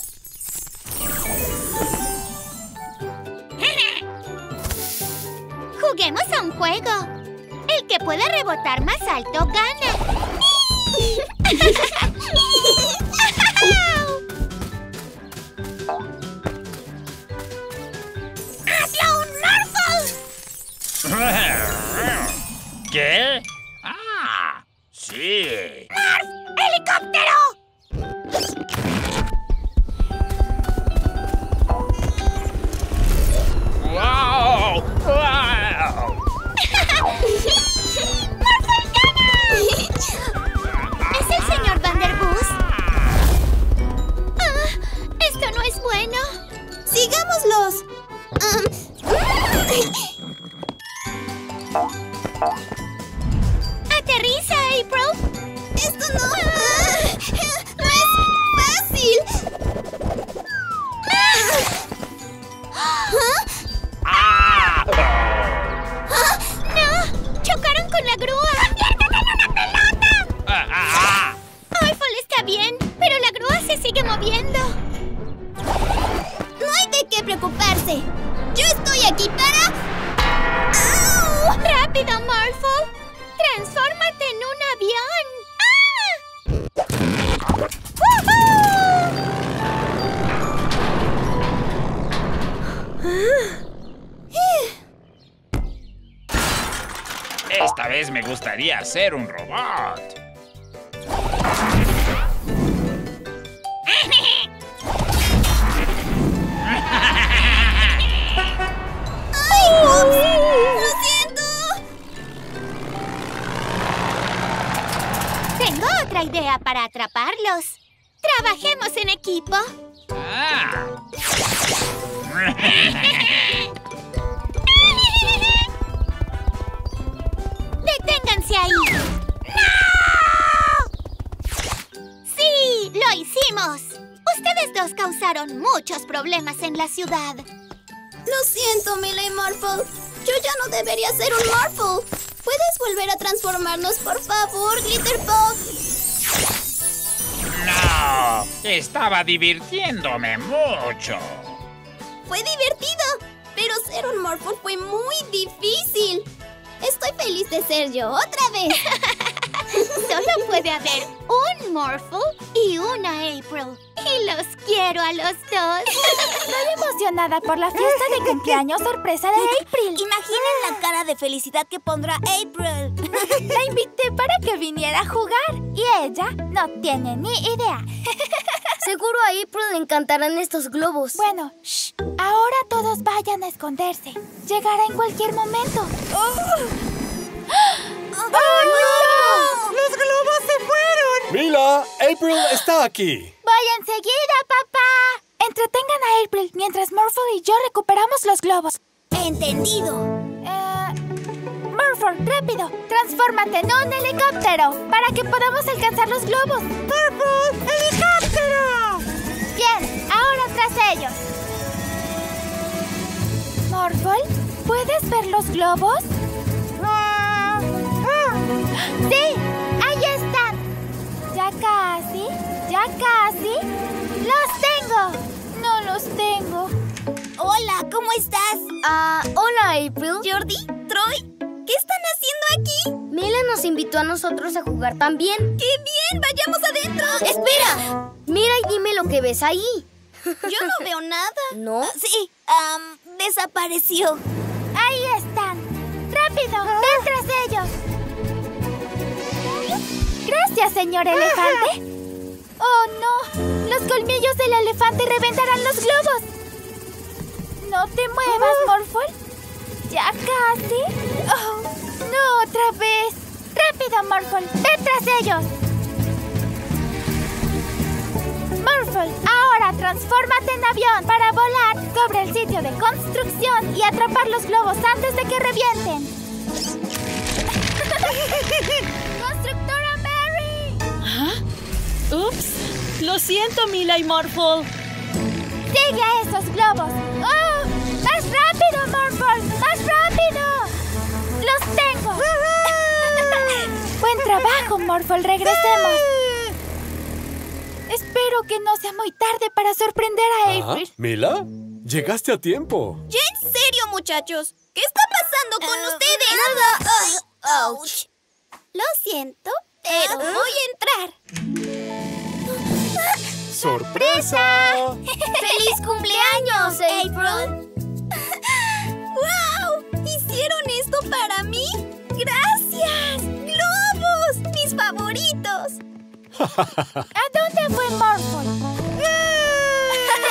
Juguemos a un juego. El que pueda rebotar más alto gana. ¡Hazlo un Morphle! ¿Qué? ¡Sí! ¡Morph! ¡Helicóptero! ¡Wow! ¡Wow! ¡Morphle gana! ¡Aterriza, April! ¡Esto no... Ah, ¡no es fácil! Ah. ¿Ah? Ah, ¡no! ¡Chocaron con la grúa! ¡Conviértete en una pelota! Ah, ah, ah. Orphle está bien, pero la grúa se sigue moviendo. No hay de qué preocuparse. Yo estoy aquí para... ¡Au! ¡Rápido, Morphle! ¡Transfórmate en un avión! ¡Ah! Esta vez me gustaría ser un robot. ¡Ay! ¡Lo siento! Tengo otra idea para atraparlos. ¡Trabajemos en equipo! Ah. ¡Deténganse ahí! ¡No! ¡Sí! ¡Lo hicimos! Ustedes dos causaron muchos problemas en la ciudad. Lo siento, Mila y Morphle. Yo ya no debería ser un Morphle. ¿Puedes volver a transformarnos, por favor, Glitter Pug? ¡No! Estaba divirtiéndome mucho. Fue divertido, pero ser un Morphle fue muy difícil. Estoy feliz de ser yo otra vez. Solo puede haber un Morphle y una April. Y los quiero a los dos. Estoy emocionada por la fiesta de cumpleaños sorpresa de April. Imaginen la cara de felicidad que pondrá April. La invité para que viniera a jugar y ella no tiene ni idea. Seguro a April le encantarán estos globos. Bueno, shh. Ahora todos vayan a esconderse. Llegará en cualquier momento. Oh. ¡Oh, no! ¡Los globos se fueron! ¡Mila! ¡April está aquí! ¡Voy enseguida, papá! Entretengan a April mientras Morphle y yo recuperamos los globos. ¡Entendido! Eh... Morphle, rápido, transfórmate en un helicóptero para que podamos alcanzar los globos. ¡Morphle, helicóptero! Bien, ahora tras ellos. Morphle, ¿puedes ver los globos? ¡Sí! ¡Ahí están! Ya casi, ya casi. ¡Los tengo! No los tengo. Hola, ¿cómo estás? Ah, uh, hola, April. ¿Jordi? ¿Troy? ¿Qué están haciendo aquí? Mila nos invitó a nosotros a jugar también. ¡Qué bien! ¡Vayamos adentro! ¡Espera! Mira y dime lo que ves ahí. Yo no veo nada. ¿No? Uh, sí, um, desapareció. ¡Ahí están! ¡Rápido! Ah. ¡Ven tras ellos! Gracias, señor elefante. ¡Oh, no! Los colmillos del elefante reventarán los globos. No te muevas, Morphle. Ya casi. Oh, no, otra vez. Rápido, Morphle. Ve tras ellos. Morphle, ahora transfórmate en avión para volar sobre el sitio de construcción y atrapar los globos antes de que revienten. ¿Ah? ¡Ups! Lo siento, Mila y Morphle. ¡Sigue a esos globos! ¡Oh! ¡Más rápido, Morphle! ¡Más rápido! ¡Los tengo! Buen trabajo, Morphle. Regresemos. Espero que no sea muy tarde para sorprender a April. ¿Ah? ¿Mila? Llegaste a tiempo. ¿Ya en serio, muchachos? ¿Qué está pasando con uh, ustedes? Nada. Oh, ouch. Lo siento. Pero voy a entrar. ¡Sorpresa! ¡Feliz cumpleaños, April! ¡Wow! ¿Hicieron esto para mí? ¡Gracias! ¡Globos! ¡Mis favoritos! ¿A dónde fue Morphle?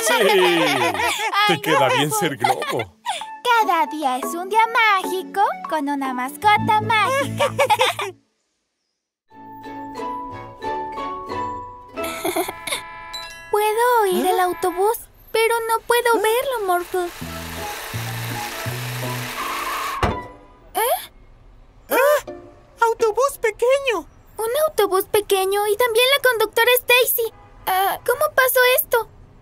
¡Sí! ¡Te queda bien ser globo! Cada día es un día mágico con una mascota mágica. Puedo oír el autobús, pero no puedo verlo, Morphle. ¿Eh? autobús pequeño y también la conductora Stacy. Uh, ¿Cómo pasó esto?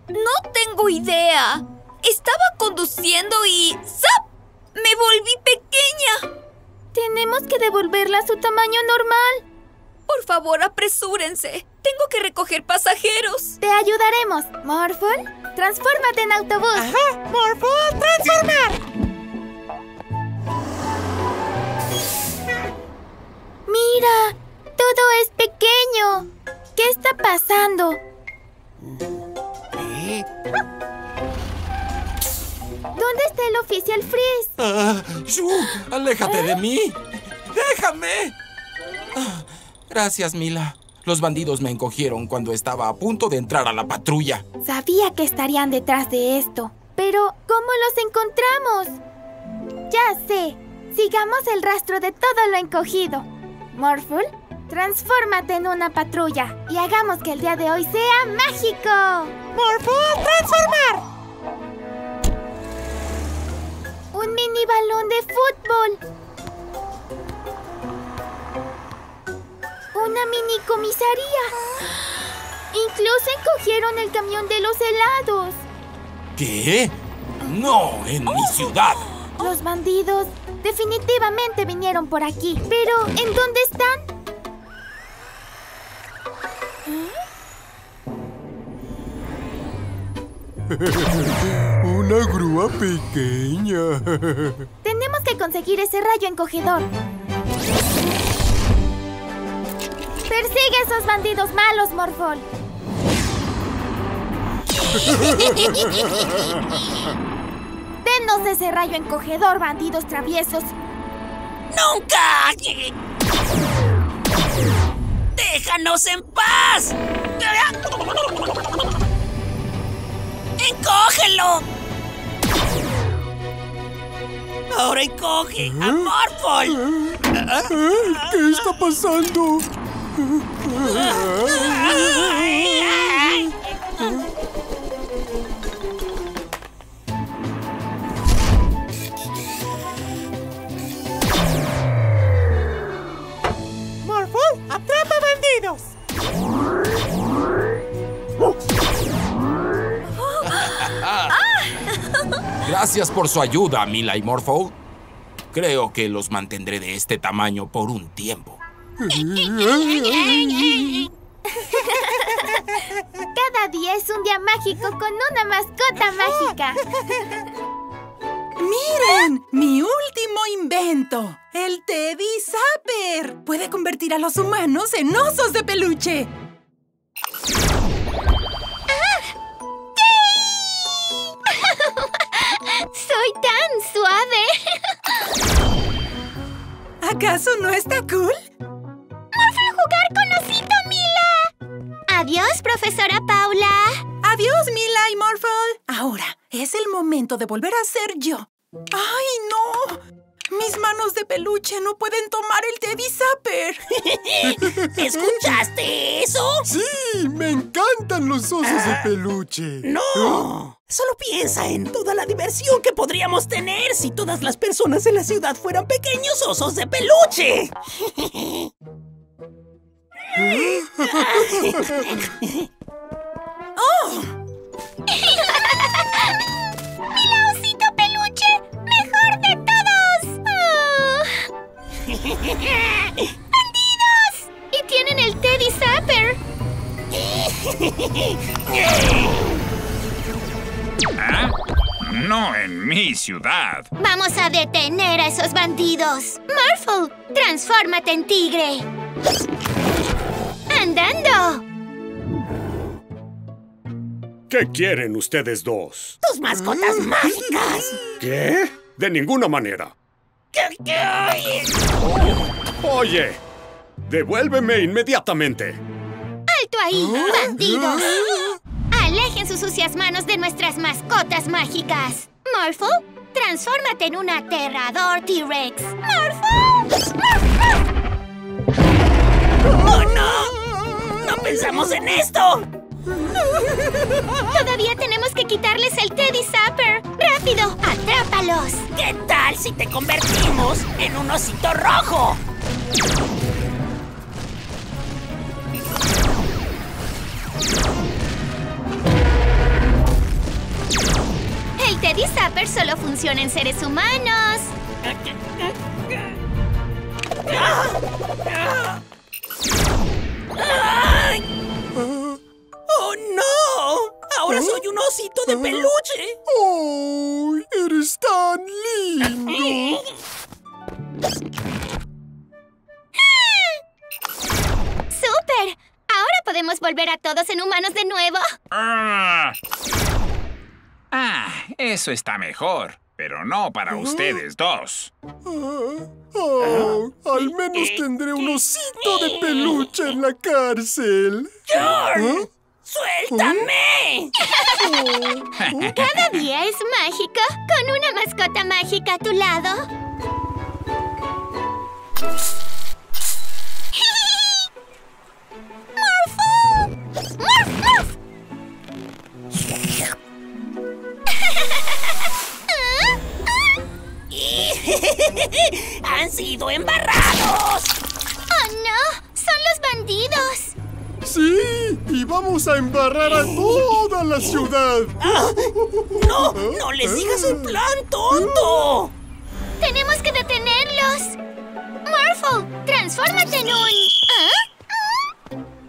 No tengo idea. Estaba conduciendo y... ¡zap! ¡Me volví pequeña! Tenemos que devolverla a su tamaño normal. Por favor, apresúrense. Tengo que recoger pasajeros. Te ayudaremos. Morphle, transfórmate en autobús. Ajá. Morphle, transformar. Mira, todo es pequeño. ¿Qué está pasando? ¿Eh? ¿Dónde está el oficial Freeze? Ah, ¡Shu! ¡Aléjate ¿Eh? de mí! ¡Déjame! Ah, gracias, Mila. Los bandidos me encogieron cuando estaba a punto de entrar a la patrulla. Sabía que estarían detrás de esto. Pero, ¿cómo los encontramos? Ya sé. Sigamos el rastro de todo lo encogido. Morphle, transfórmate en una patrulla y hagamos que el día de hoy sea mágico. Morphle, transformar. ¡Un mini balón de fútbol! ¡Una mini comisaría! ¡Incluso encogieron el camión de los helados! ¿Qué? ¡No! ¡En mi ciudad! Los bandidos definitivamente vinieron por aquí. Pero, ¿en dónde están? Una grúa pequeña. Tenemos que conseguir ese rayo encogedor. Persigue a esos bandidos malos, Morphle. Denos ese rayo encogedor, bandidos traviesos. ¡Nunca! ¡Déjanos en paz! ¡Encógelo! ¡Ahora encoge a Morphle! ¿Qué está pasando? ¡Morphle, atrapa bandidos! Gracias por su ayuda, Mila y Morphle. Creo que los mantendré de este tamaño por un tiempo. Cada día es un día mágico con una mascota mágica. ¡Miren! ¡Mi último invento! ¡El Teddy Zapper! Puede convertir a los humanos en osos de peluche. ¡Soy tan suave! ¿Acaso no está cool? ¡Morphle, jugar con osito, Mila! ¡Adiós, profesora Paula! ¡Adiós, Mila y Morphle! Ahora es el momento de volver a ser yo. ¡Ay, no! Mis manos de peluche no pueden tomar el Teddy Zapper. ¿Escuchaste eso? ¡Sí! ¡Me encantan los osos ah, de peluche! ¡No! Oh. Solo piensa en toda la diversión que podríamos tener si todas las personas en la ciudad fueran pequeños osos de peluche. ¡Oh! ¡Mila, osito peluche! ¡Mejor de todos! Oh. ¡Bandidos! ¡Y tienen el Teddy Zapper! ¿Ah? No en mi ciudad. Vamos a detener a esos bandidos. Morphle, transfórmate en tigre. ¡Andando! ¿Qué quieren ustedes dos? ¡Tus mascotas mm. mágicas! ¿Qué? De ninguna manera. ¿Qué, qué hay? Oye, devuélveme inmediatamente. ¡Alto ahí, ¿Ah? bandidos! ¡Alejen sus sucias manos de nuestras mascotas mágicas! Morphle, transfórmate en un aterrador T-Rex. ¡Morphle! ¡Oh, no! ¡No pensamos en esto! Todavía tenemos que quitarles el Teddy Zapper. ¡Rápido, atrápalos! ¿Qué tal si te convertimos en un osito rojo? El Teddy Zapper solo funciona en seres humanos. ¡Oh, no! ¡Ahora soy un osito de peluche! ¡Oh, eres tan lindo! ¡Súper! Ahora podemos volver a todos en humanos de nuevo. Ah, ah eso está mejor. Pero no para ustedes dos. Oh, oh, al menos tendré un osito de peluche en la cárcel. ¡Jordi! ¿Ah? ¡Suéltame! Oh. Cada día es mágico con una mascota mágica a tu lado. ¡Morphle! ¡Morph, morph! ¡Han sido embarrados! ¡Oh, no! ¡Son los bandidos! ¡Sí! ¡Y vamos a embarrar a toda la ciudad! Ah, ¡no! ¡No les sigas el plan, tonto! ¡Tenemos que detenerlos! ¡Morphle! ¡Transfórmate en un...! ¿Ah?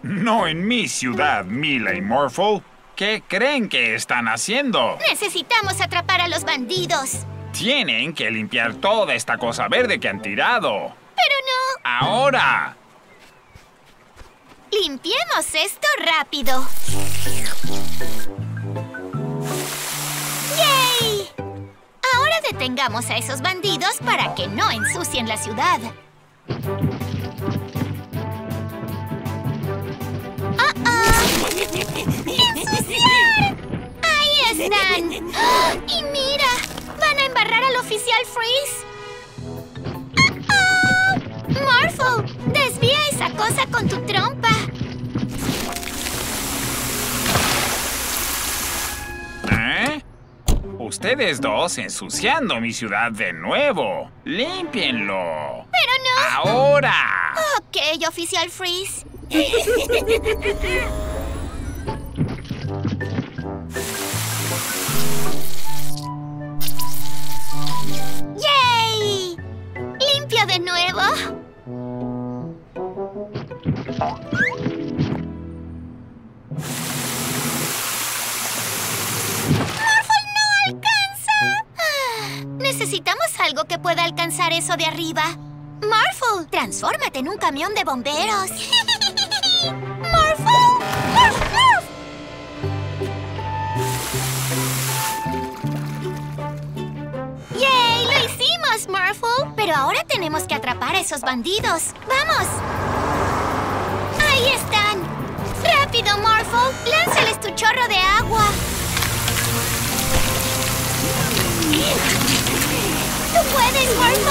No en mi ciudad, Mila y Morphle. ¿Qué creen que están haciendo? ¡Necesitamos atrapar a los bandidos! Tienen que limpiar toda esta cosa verde que han tirado. ¡Pero no! ¡Ahora! ¡Limpiemos esto rápido! ¡Yay! Ahora detengamos a esos bandidos para que no ensucien la ciudad. ¡Oh, oh! ¡Ensuciar! ¡Ahí están! ¡Oh! ¡Y mira! ¡Van a embarrar al oficial Freeze! ¡Oh, oh! ¡Morphle! ¡Desvía esa cosa con tu trompa! ¿Eh? Ustedes dos ensuciando mi ciudad de nuevo. ¡Límpienlo! ¡Pero no! ¡Ahora! Ok, oficial Freeze. ¡Yay! ¡Limpio de nuevo! ¡Morphle no alcanza! Ah, necesitamos algo que pueda alcanzar eso de arriba. ¡Morphle! ¡Transfórmate en un camión de bomberos! ¡Morphle! ¡Morphle! Morphle, pero ahora tenemos que atrapar a esos bandidos. ¡Vamos! ¡Ahí están! ¡Rápido, Morphle! ¡Lánzales tu chorro de agua! ¡Tú puedes, Morphle!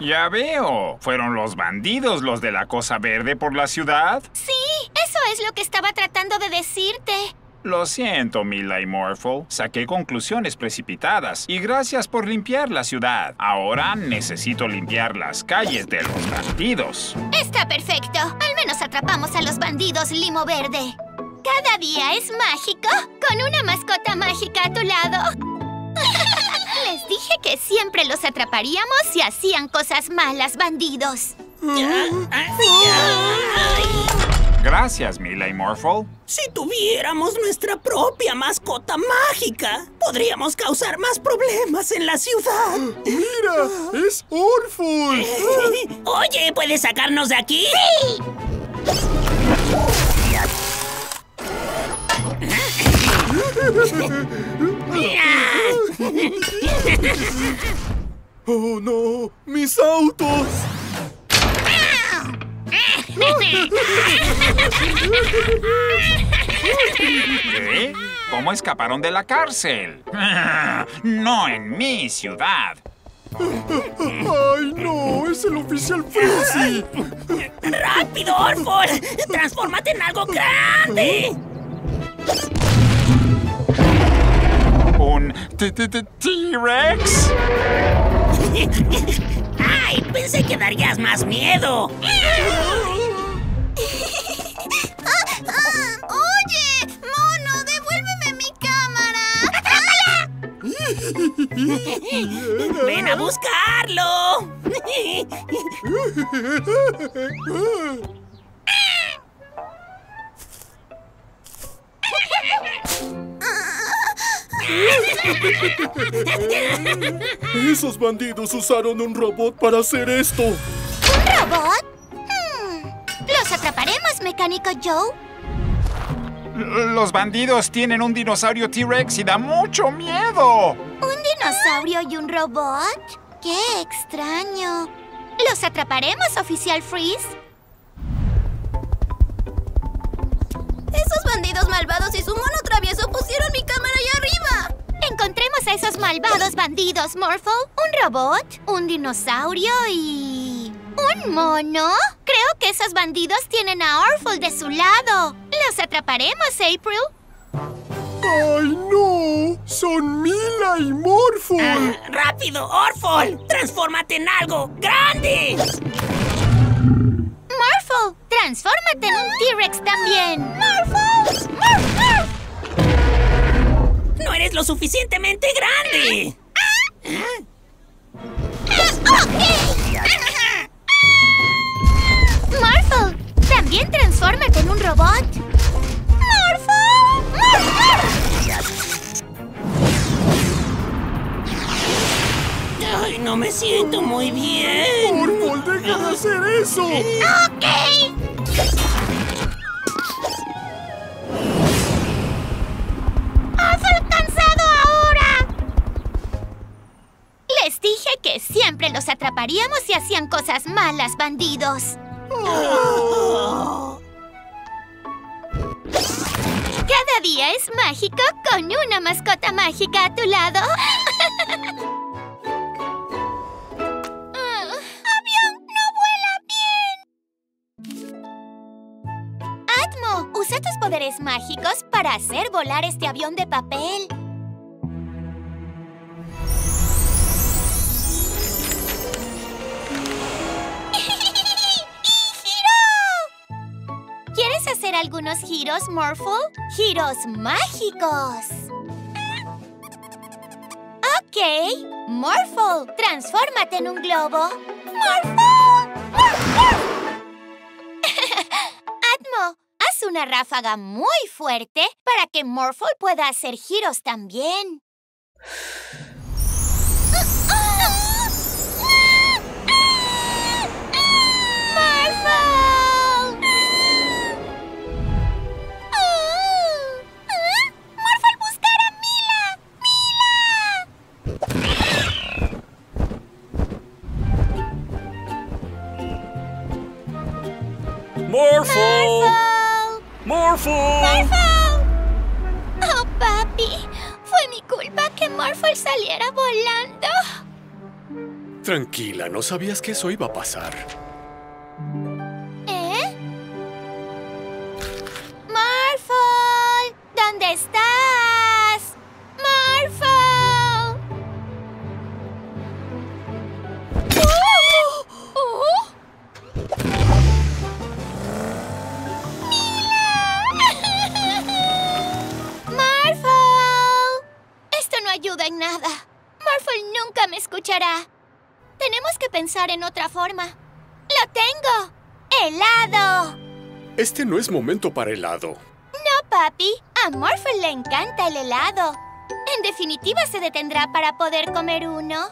Ya veo. ¿Fueron los bandidos los de la cosa verde por la ciudad? Sí, eso es lo que estaba tratando de decirte. Lo siento, Mila y Morphle. Saqué conclusiones precipitadas. Y gracias por limpiar la ciudad. Ahora necesito limpiar las calles de los bandidos. Está perfecto. Al menos atrapamos a los bandidos limo verde. Cada día es mágico con una mascota mágica a tu lado. Les dije que siempre los atraparíamos si hacían cosas malas, bandidos. Gracias, Mila y Morphle. Si tuviéramos nuestra propia mascota mágica, podríamos causar más problemas en la ciudad. ¡Mira! ¡Es Orphle! Oye, ¿puedes sacarnos de aquí? ¡Sí! ¡Oh, no! ¡Mis autos! ¿Qué? ¿Cómo escaparon de la cárcel? ¡No en mi ciudad! ¡Ay, no! ¡Es el oficial Freezy! ¡Rápido, Orphle! ¡Transfórmate en algo grande! ¿Un T-T-T-T-Rex? ¡Ay! Pensé que darías más miedo. ¡Oye! ¡Mono! ¡Devuélveme mi cámara! ¡Atrápala! ¡Ven a buscarlo! Esos bandidos usaron un robot para hacer esto. ¿Un robot? Hmm. ¿Los atraparemos, Mecánico Joe? Los bandidos tienen un dinosaurio T-Rex y da mucho miedo. ¿Un dinosaurio y un robot? ¡Qué extraño! ¿Los atraparemos, Oficial Freeze? Esos bandidos malvados y su mono travieso pusieron mi cámara allá arriba. Encontremos a esos malvados bandidos, Morphle. Un robot, un dinosaurio y... ¿un mono? Creo que esos bandidos tienen a Orphle de su lado. ¿Los atraparemos, April? ¡Ay, no! ¡Son Mila y Morphle! Ah, ¡rápido, Orphle! ¡Transfórmate en algo grande! ¡Morphle! ¡Transfórmate en un T-Rex también! ¡Morphle! ¡Morph, morph! ¡No eres lo suficientemente grande! ¿Ah? Ah, okay. ¡Morphle! ¡También transfórmate en un robot! ¡Morphle! ¡Morphle! ¡Ay, no me siento muy bien! ¡Morphle, deja de hacer eso! ¡Ok! Les dije que siempre los atraparíamos si hacían cosas malas, bandidos. Oh. Cada día es mágico con una mascota mágica a tu lado. Mm. ¡Avión, no vuela bien! Atmo, usa tus poderes mágicos para hacer volar este avión de papel. Hacer algunos giros, Morphle. ¡Giros mágicos! Ok. Morphle, transfórmate en un globo. ¡Morphle! Atmo, haz una ráfaga muy fuerte para que Morphle pueda hacer giros también. ¡Morphle! ¡Morphle! ¡Morphle! ¡Morphle! ¡Oh, papi! Fue mi culpa que Morphle saliera volando. Tranquila, no sabías que eso iba a pasar. ¿Eh? ¡Morphle! ¿Dónde estás? ¡Morphle! ¡Oh! ¡Oh! Ayuda en nada. Morphle nunca me escuchará. Tenemos que pensar en otra forma. ¡Lo tengo! ¡Helado! Este no es momento para helado. No, papi. A Morphle le encanta el helado. En definitiva, se detendrá para poder comer uno.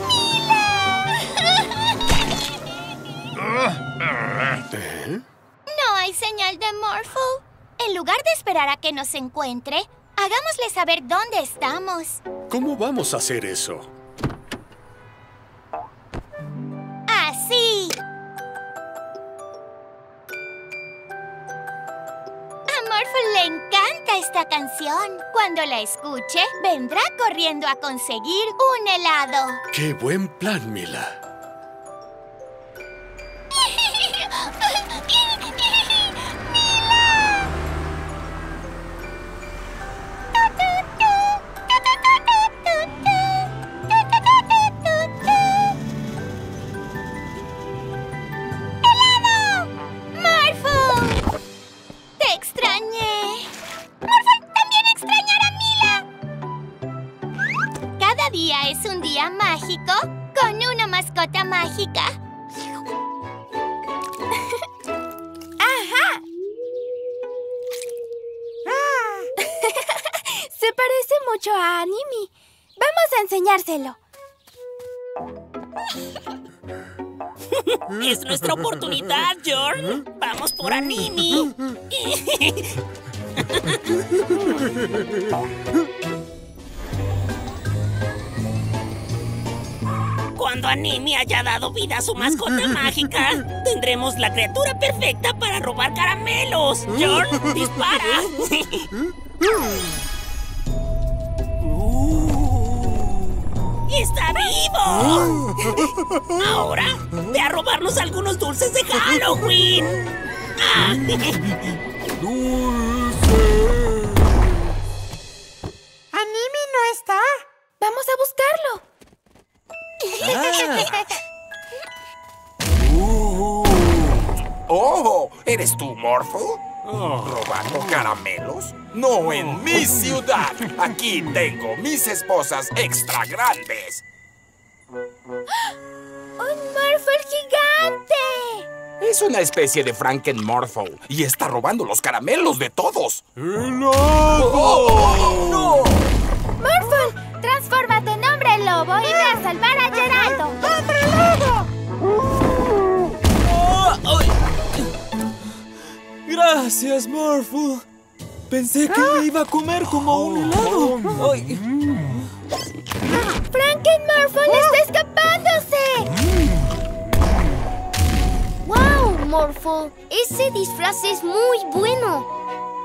¡Mila! No hay señal de Morphle. En lugar de esperar a que nos encuentre, hagámosle saber dónde estamos. ¿Cómo vamos a hacer eso? ¡Así! A Morphle le encanta esta canción. Cuando la escuche, vendrá corriendo a conseguir un helado. ¡Qué buen plan, Mila! día es un día mágico con una mascota mágica. ¡Ajá! Ah. Se parece mucho a Animi. Vamos a enseñárselo. Es nuestra oportunidad, Jordi. Vamos por Animi. Cuando Animi haya dado vida a su mascota mágica, tendremos la criatura perfecta para robar caramelos. Jordi, dispara. ¡Está vivo! Ahora, ve a robarnos algunos dulces de Halloween. ¡Ah! ¡Dulces! ¡Animi no está! ¡Vamos a buscarlo! Ah. uh. ¡Oh! ¿Eres tú, Morphle? Oh. ¿Robando caramelos? No en mi ciudad. Aquí tengo mis esposas extra grandes. ¡Un Morphle gigante! Es una especie de Franken Morphle y está robando los caramelos de todos. ¡El lobo! ¡Oh, no! Morphle, transfórmate en hombre lobo y ve a salvar a Geraldo. ¡Hombre lobo! Oh, oh. Gracias, Morphle. Pensé que me iba a comer como un helado. Ay. ¡Franken Morphle está escapándose! ¡Wow, Morphle! Ese disfraz es muy bueno.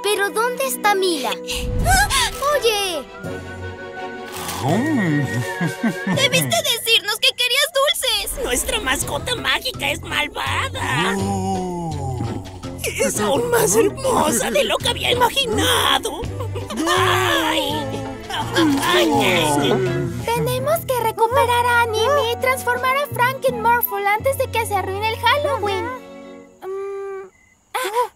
¿Pero dónde está Mila? ¡Oye! ¡Debiste decirnos que querías dulces! ¡Nuestra mascota mágica es malvada! Oh. ¡Es aún más hermosa de lo que había imaginado! ¡Ay! ¡Ay! Tenemos que recuperar a Animi y transformar a Frank en Morphle antes de que se arruine el Halloween. Um, ah,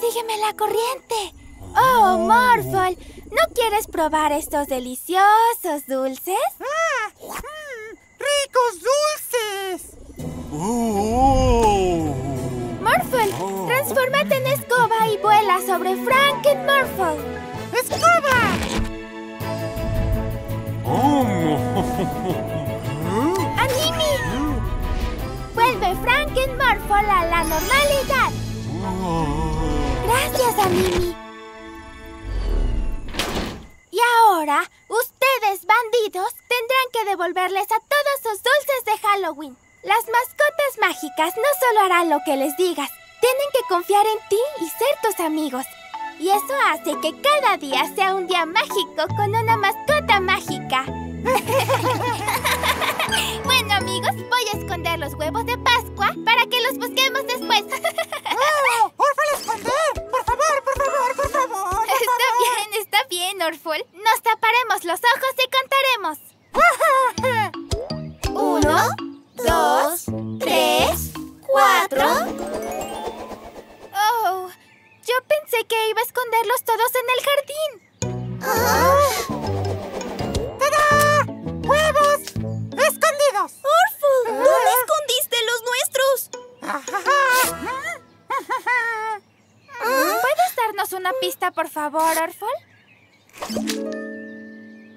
¡Sígueme la corriente! ¡Oh, Morphle! ¿No quieres probar estos deliciosos dulces? Ah, mm, ¡Ricos dulces! ¡Oh! Morphle, transfórmate en escoba y vuela sobre Franken Morphle. ¡Escoba! Oh. ¡Animi! Vuelve Franken Morphle a la normalidad. Gracias, Animi. Y ahora, ustedes, bandidos, tendrán que devolverles a todos sus dulces de Halloween. Las mascotas mágicas no solo harán lo que les digas, tienen que confiar en ti y ser tus amigos. Y eso hace que cada día sea un día mágico con una mascota mágica. Bueno, amigos, voy a esconder los huevos de Pascua para que los busquemos después. ¡Oh, Orphle, esconder! ¡Por favor, por favor, por favor! Está bien, está bien, Orphle. Nos taparemos los ojos y contaremos. Uno... Dos, tres, cuatro. Oh, yo pensé que iba a esconderlos todos en el jardín. Oh. ¡Tadá! ¡Huevos! ¡Escondidos! ¡Orphle! ¿Dónde ah. escondiste los nuestros? ¿Puedes darnos una pista, por favor, Orphle?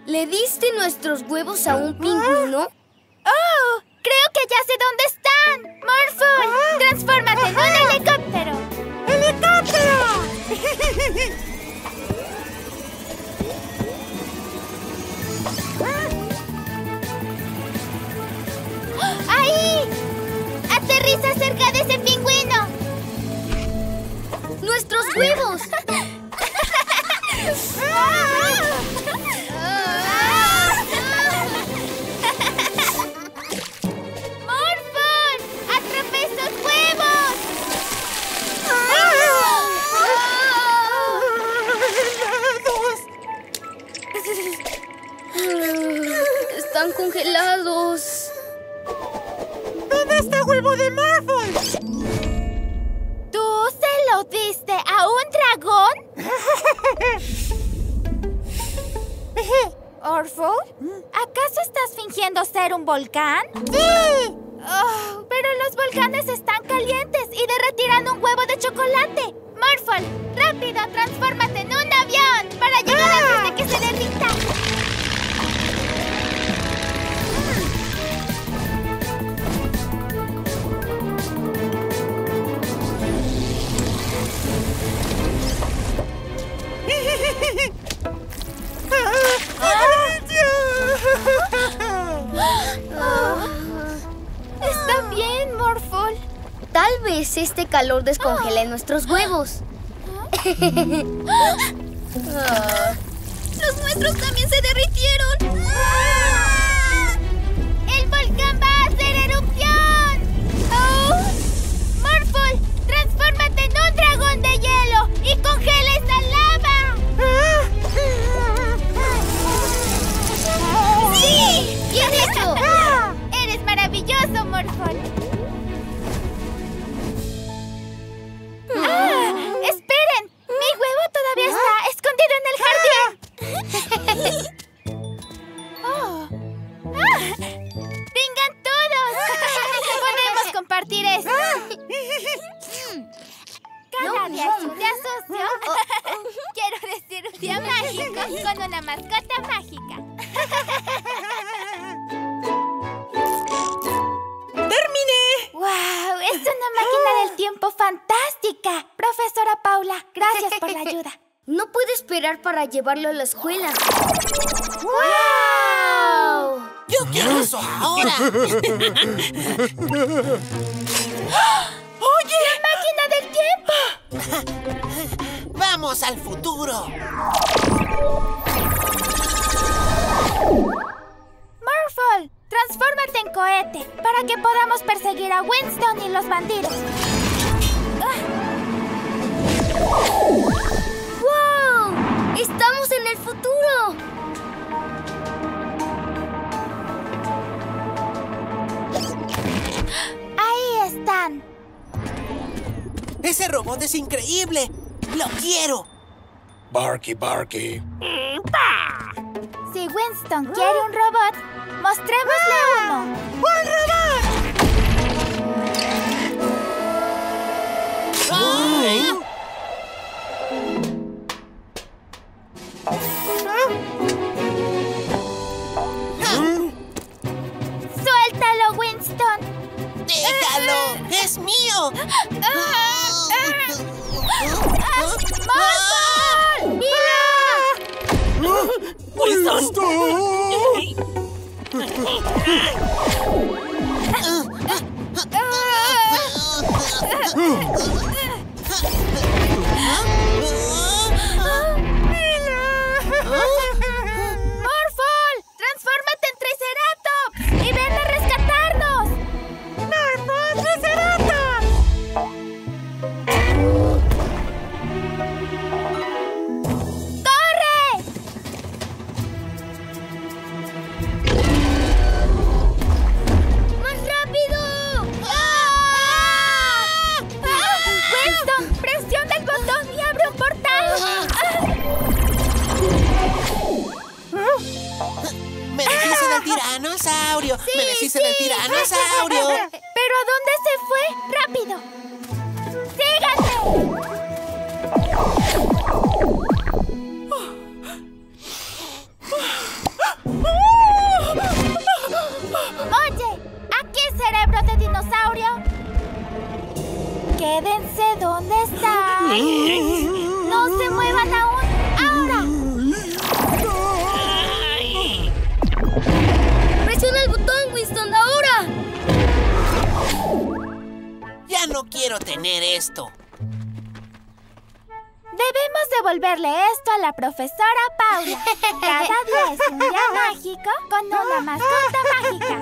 ¿Le diste nuestros huevos a un pingüino? ¡Oh! ¡Creo que ya sé dónde están! ¡Morphle! Ah, ¡Transfórmate ajá. en un helicóptero! ¡Helicóptero! ¡Ahí! ¡Aterriza cerca de ese pingüino! ¡Nuestros huevos! Están congelados. ¿Dónde está huevo de Morphle? ¿Tú se lo diste a un dragón? ¿Orphle? ¿Acaso estás fingiendo ser un volcán? ¡Sí! Oh, pero los volcanes están calientes y derretirán un huevo de chocolate. Morphle, rápido, transfórmate en un avión para llegar ¡Ah! antes de que se derrita. Está bien, Morphle. Tal vez este calor descongele nuestros huevos. Los nuestros también se derritieron. ¡El volcán va a hacer erupción! ¡Oh! Morphle, transfórmate en un dragón de hielo y congela esta lava. ¡Sí! ¡Bien hecho! ¡Eres maravilloso, Morphle! ¡Ah! ¡Esperen! Mi huevo todavía está escondido en el jardín. Oh. ¡Ah! ¡Vengan todos! Podemos compartir esto. Cada día es un día socio. Quiero decir un día mágico con una mascota mágica. ¡Terminé! ¡Wow! ¡Es una máquina del tiempo fantástica! Profesora Paula, gracias por la ayuda. No puedo esperar para llevarlo a la escuela. ¡Wow! ¡Yo quiero eso ahora! ¡Oye! ¡La máquina del tiempo! ¡Vamos al futuro! ¡Morphle! ¡Transfórmate en cohete para que podamos perseguir a Winston y los bandidos! ¡Wow! ¡Estamos en el futuro! ¡Ahí están! ¡Ese robot es increíble! ¡Lo quiero! Barky, Barky. Si Winston quiere un robot... ¡mostrémosle uno! ¡Un robot! ¡Ay! ¡Suéltalo, Winston! ¡Déjalo! ¡Es mío! ¡Morphle! ¡Mira! ¡Winston! ¡Morphle! ¡Transfórmate en Triceratops! ¡Y ven a rescatarnos! ¡Morphle, Triceratops! ¡Corre! ¡Me deshice del tiranosaurio! Sí, ¡Me deshice sí. del tiranosaurio! ¿Pero a dónde se fue? ¡Rápido! ¡Síganme! ¡Oye! ¿Aquí cerebros de dinosaurio? ¡Quédense donde están! ¡No se muevan aún! ¡No quiero tener esto! Debemos devolverle esto a la profesora Paula. Cada día es un día mágico con una mascota mágica.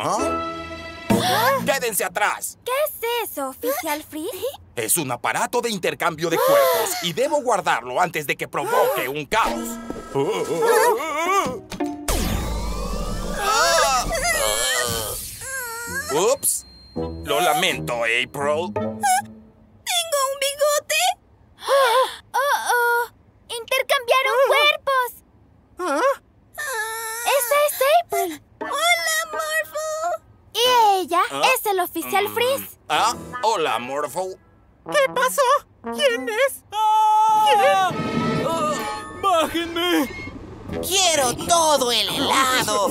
¿Ah? ¿Ah? ¡Quédense atrás! ¿Qué es eso, oficial Freeze? Es un aparato de intercambio de cuerpos y debo guardarlo antes de que provoque un caos. ¡Ups! Lo lamento, April. ¿Tengo un bigote? ¡Oh, oh! ¡Intercambiaron cuerpos! el oficial Freeze? Ah, hola, Morphle. ¿Qué pasó? ¿Quién es? ¿Quién? Oh, ¡bájenme! ¡Quiero todo el helado!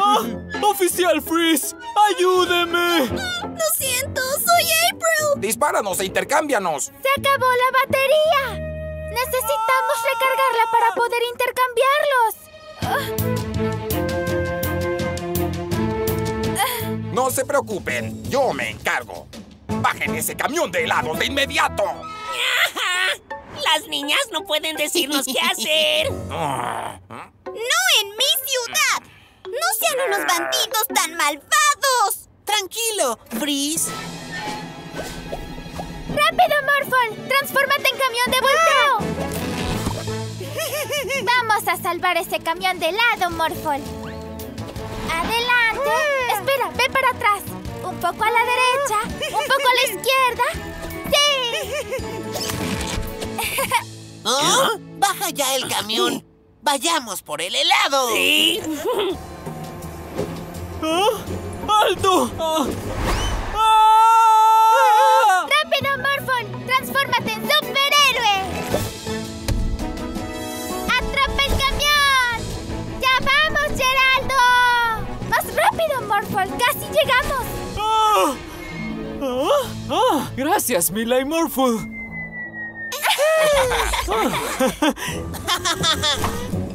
Oh, ¡oficial Freeze! ¡Ayúdeme! ¡Lo siento! ¡Soy April! ¡Dispáranos e intercámbianos! ¡Se acabó la batería! ¡Necesitamos recargarla para poder intercambiarlos! No se preocupen, yo me encargo. ¡Bajen ese camión de helados de inmediato! ¡Las niñas no pueden decirnos qué hacer! ¡No en mi ciudad! ¡No sean unos bandidos tan malvados! ¡Tranquilo, Freeze! ¡Rápido, Morphle! ¡Transfórmate en camión de volteo! ¡Vamos a salvar ese camión de helado, Morphle! ¡Adelante! ¡Espera! ¡Ve para atrás! ¡Un poco a la derecha! ¡Un poco a la izquierda! ¡Sí! ¿Oh? ¡Baja ya el camión! ¡Vayamos por el helado! ¡Sí! ¿Oh? ¡Alto! ¡Oh! ¡Rápido, Morphle! ¡Transfórmate en superhéroe! ¡Atrapa el camión! ¡Ya vamos, Geraldo! ¡Más rápido, Morphle! ¡Casi llegamos! Oh. Oh. Oh. ¡Gracias, Mila y Morphle!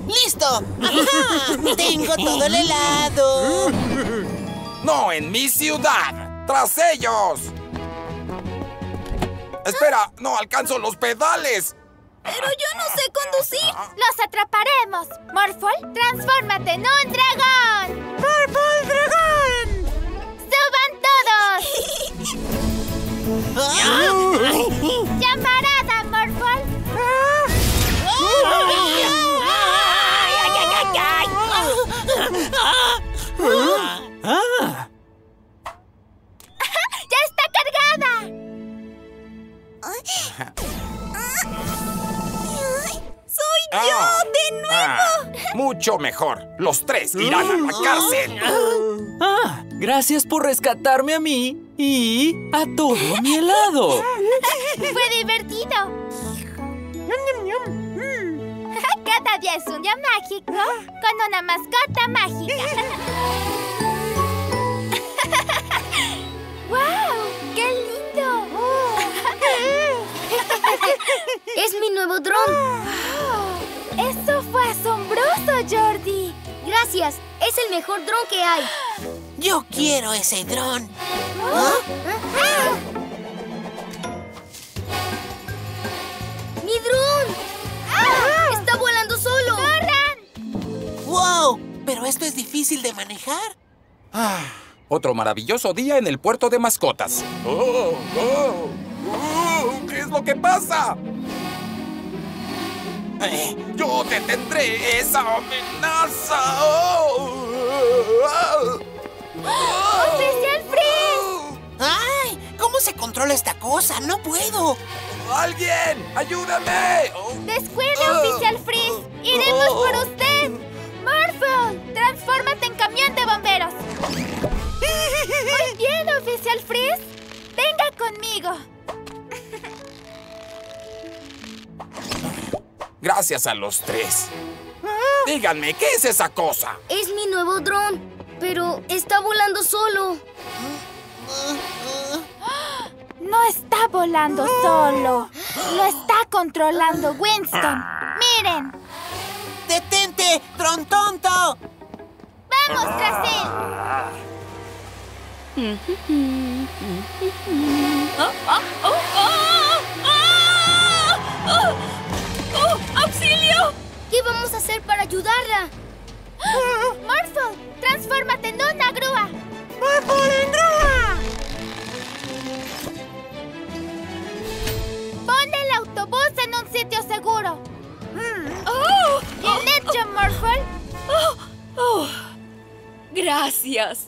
¡Listo! Ajá. ¡Tengo todo el helado! ¡No en mi ciudad! ¡Tras ellos! ¡Espera! ¡No alcanzo los pedales! ¡Pero yo no sé conducir! ¡Los atraparemos! Morphle, transfórmate en un dragón. ¡Morphle dragón! ¡Suban todos! ¡Ya parada, Morphle! ¡Ay, ay, ay, ay! ¡Ya está cargada! ¡Soy yo de nuevo! Ah, mucho mejor. Los tres irán a la cárcel. Ah, gracias por rescatarme a mí y a todo mi helado. Fue divertido. Cada día es un día mágico con una mascota mágica. ¡Wow! ¡Qué lindo! ¡Es mi nuevo dron! Wow. ¡Eso fue asombroso, Jordi! Gracias, es el mejor dron que hay. ¡Yo quiero ese dron! ¿Ah? ¿Ah? ¡Mi dron! ¡Ah! ¡Está volando solo! ¡Corran! ¡Wow! Pero esto es difícil de manejar. Ah, otro maravilloso día en el puerto de mascotas. ¡Oh! ¡Oh! ¿Qué es lo que pasa? Eh, ¡Yo detendré esa amenaza! ¡Oh! ¡Oh! ¡Oh! ¡Oficial Freeze! ¡Ay! ¿Cómo se controla esta cosa? ¡No puedo! ¡Alguien! ¡Ayúdame! Oh. ¡Descuida, oh. Oficial Freeze! ¡Iremos oh. por usted! ¡Morphle! ¡Transfórmate en camión de bomberos! ¡Muy bien, Oficial Freeze! ¡Venga conmigo! Gracias a los tres. Díganme, ¿qué es esa cosa? Es mi nuevo dron, pero está volando solo. No está volando solo. Lo está controlando Winston. ¡Miren! ¡Detente, dron tonto! ¡Vamos tras él! ¡Oh, oh, oh, oh! ¡Oh! ¡Oh! ¡Auxilio! ¿Qué vamos a hacer para ayudarla? ¡Oh! ¡Morphle! ¡Transfórmate en una grúa! ¡Morphle en grúa! ¡Pon el autobús en un sitio seguro! Mm. Oh, ¡Bien oh, hecho, oh, Morphle! Oh, oh. ¡Gracias!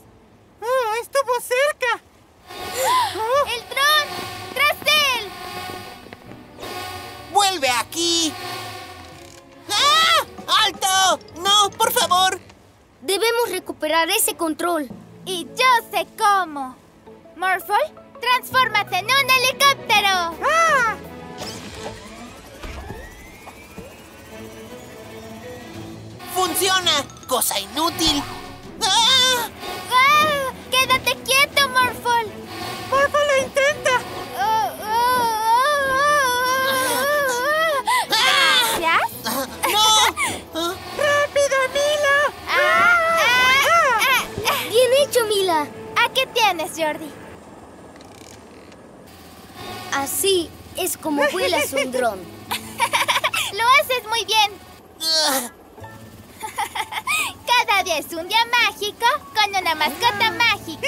Oh, ¡estuvo cerca! Oh. ¡El dron! ¡Tras él! ¡Vuelve aquí! ¡Ah! ¡Alto! ¡No, por favor! Debemos recuperar ese control. Y yo sé cómo. Morphle, transfórmate en un helicóptero. ¡Ah! ¡Funciona! ¡Cosa inútil! ¡Ah! ¡Ah! ¡Quédate quieto, Morphle! ¡Morphle lo intenta! Oh, oh, oh, oh, oh, oh. ¡Ah! ¿Ya? Ah, ¡no! ¿Ah? ¡Rápido, Mila! Ah, ah, ah, ah, ah. ¡Bien hecho, Mila! ¿A qué tienes, Jordi? Así es como vuelas un dron. ¡Lo haces muy bien! Ah. Cada día es un día mágico con una mascota mágica.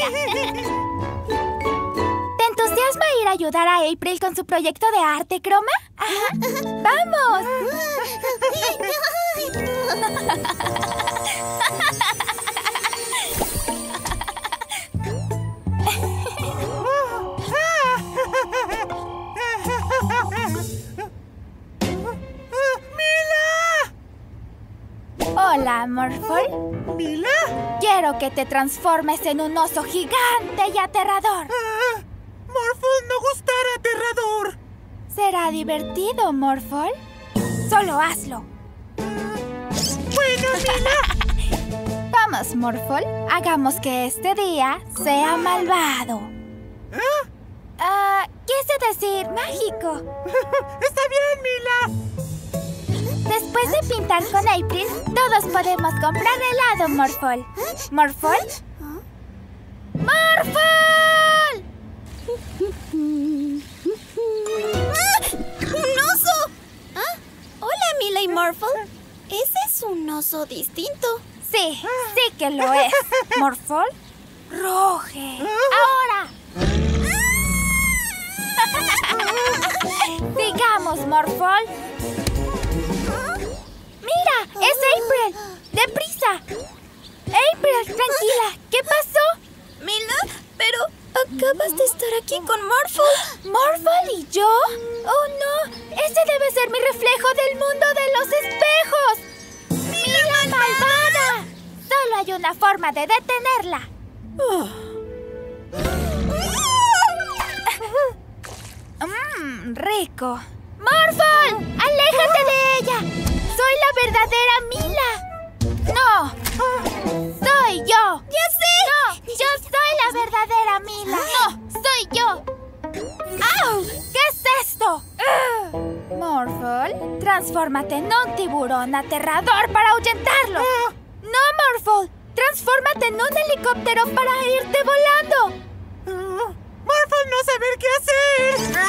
¿Te entusiasma ir a ayudar a April con su proyecto de arte, Croma? Ajá. ¡Vamos! Hola, Morphle. ¿Mila? Quiero que te transformes en un oso gigante y aterrador. Ah, Morphle no gustará aterrador. Será divertido, Morphle. Solo hazlo. Bueno, Mila. Vamos, Morphle. Hagamos que este día sea malvado. ¿Ah? Ah, quise decir mágico. Está bien, Mila. Después de pintar con April, todos podemos comprar helado, Morphle. ¿Morphle? ¡Morphle! ¡Un oso! ¿Ah? Hola, Mila y Morphle. Ese es un oso distinto. Sí, sí que lo es. Morphle, ruge. ¡Ahora! Digamos, Morphle. ¡Mira! ¡Es April! ¡Deprisa! April, tranquila. ¿Qué pasó? Mila, pero acabas de estar aquí con Morphle. ¿Morphle y yo? ¡Oh, no! ¡Ese debe ser mi reflejo del mundo de los espejos! ¡Mila, malvada! Solo hay una forma de detenerla. Oh. Mmm, rico. ¡Morphle! ¡Aléjate de ella! ¡Soy la verdadera Mila! ¡No! ¡Soy yo! ¡Ya sé! ¡No! ¡Yo soy la verdadera Mila! ¡No! ¡Soy yo! ¡Au! ¿Qué es esto? Uh. Morphle, transfórmate en un tiburón aterrador para ahuyentarlo. Uh. ¡No, Morphle! ¡Transfórmate en un helicóptero para irte volando! Uh. ¡Morphle no saber qué hacer! Uh.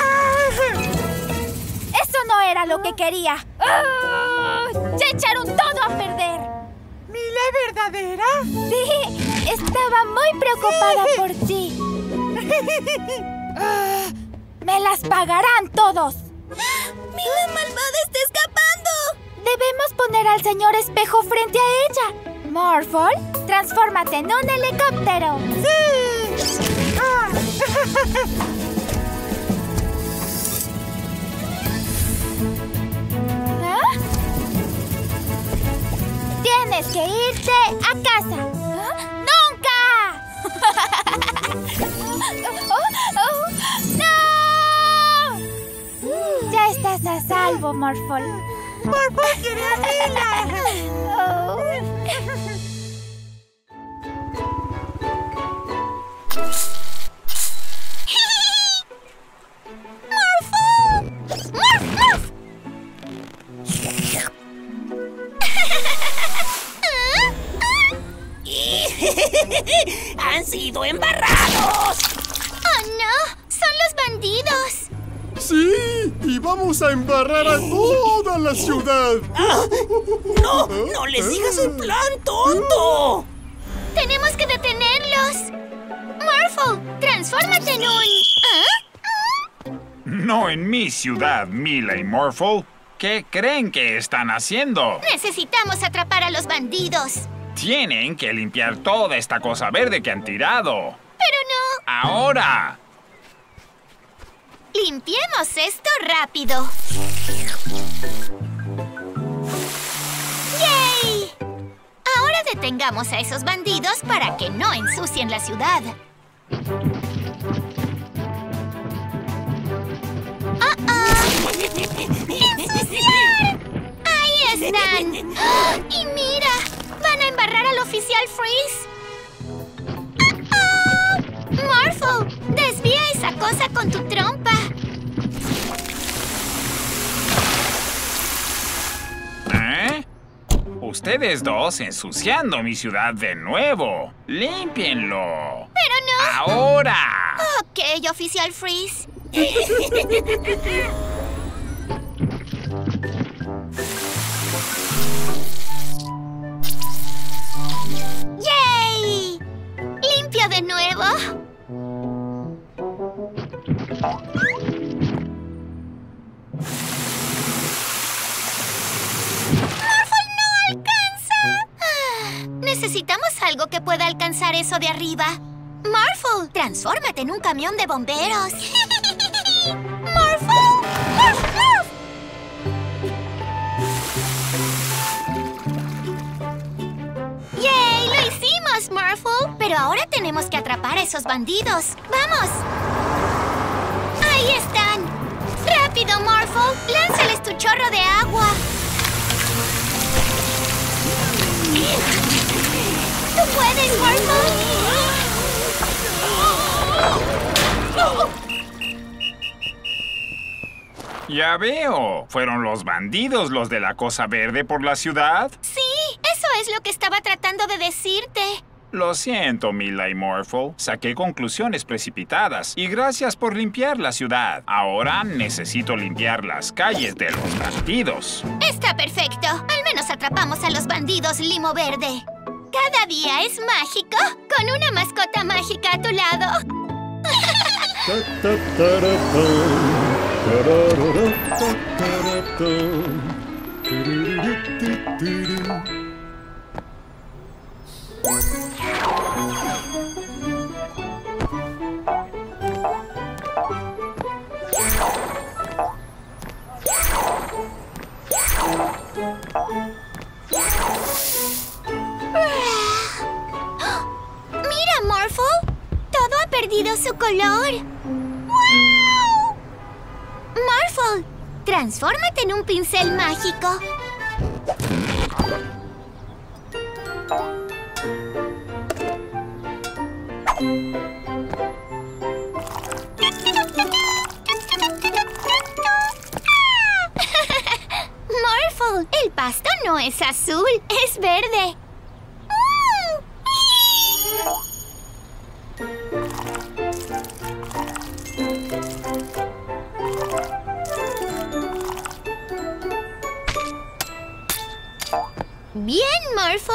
¡Eso no era lo que quería! ¡Oh! ¡Ya echaron todo a perder! ¿Mila verdadera? Sí, estaba muy preocupada sí. por ti. uh, ¡Me las pagarán todos! ¡Mila malvada está escapando! Debemos poner al señor espejo frente a ella. Morphle, transfórmate en un helicóptero. ¡Sí! Ah. ¡Tienes que irte a casa! ¡Nunca! ¡No! Ya estás a salvo, Morphle. ¡Morphle quiere a Mila! ¡Morphle! ¡Morphle! ¡Han sido embarrados! ¡Oh, no! ¡Son los bandidos! ¡Sí! ¡Y vamos a embarrar a toda la ciudad! Ah, ¡no! ¡No les sigas el plan, tonto! ¡Tenemos que detenerlos! ¡Morphle! ¡Transfórmate en un... ¿Ah? No en mi ciudad, Mila y Morphle. ¿Qué creen que están haciendo? ¡Necesitamos atrapar a los bandidos! Tienen que limpiar toda esta cosa verde que han tirado. ¡Pero no! ¡Ahora! ¡Limpiemos esto rápido! ¡Yay! Ahora Detengamos a esos bandidos para que no ensucien la ciudad. ¡Oh, oh! ¡Ensuciar! ¡Ahí están! ¡Oh! ¡Y mira! ¡Van a embarrar al oficial Freeze! ¡Oh, oh! ¡Morphle! ¡Desvía esa cosa con tu trompa! ¿Eh? Ustedes dos ensuciando mi ciudad de nuevo. ¡Límpienlo! ¡Pero no! ¡Ahora! Ok, oficial Freeze. ¡Yay! ¡Limpio de nuevo! ¡Morphle no alcanza! Ah, necesitamos algo que pueda alcanzar eso de arriba. ¡Morphle, transfórmate en un camión de bomberos! ¡Morphle! ¡Morph, morph! ¡Yay! ¡Lo hicimos, Morphle! Pero ahora tenemos que atrapar a esos bandidos. ¡Vamos! ¡Ahí están! ¡Rápido, Morphle! ¡Lánzales tu chorro de agua! ¡Tú puedes, Morphle! Ya veo. ¿Fueron los bandidos los de la cosa verde por la ciudad? Sí, eso es lo que estaba tratando de decirte. Lo siento, Mila y Morphle. Saqué conclusiones precipitadas. Y gracias por limpiar la ciudad. Ahora necesito limpiar las calles de los bandidos. Está perfecto. Al menos atrapamos a los bandidos limo verde. Cada día es mágico. Con una mascota mágica a tu lado. Mira, Morphle, todo ha perdido su color. Morphle, transfórmate en un pincel mágico. Morphle, el pasto no es azul, es verde. Bien, Morphle.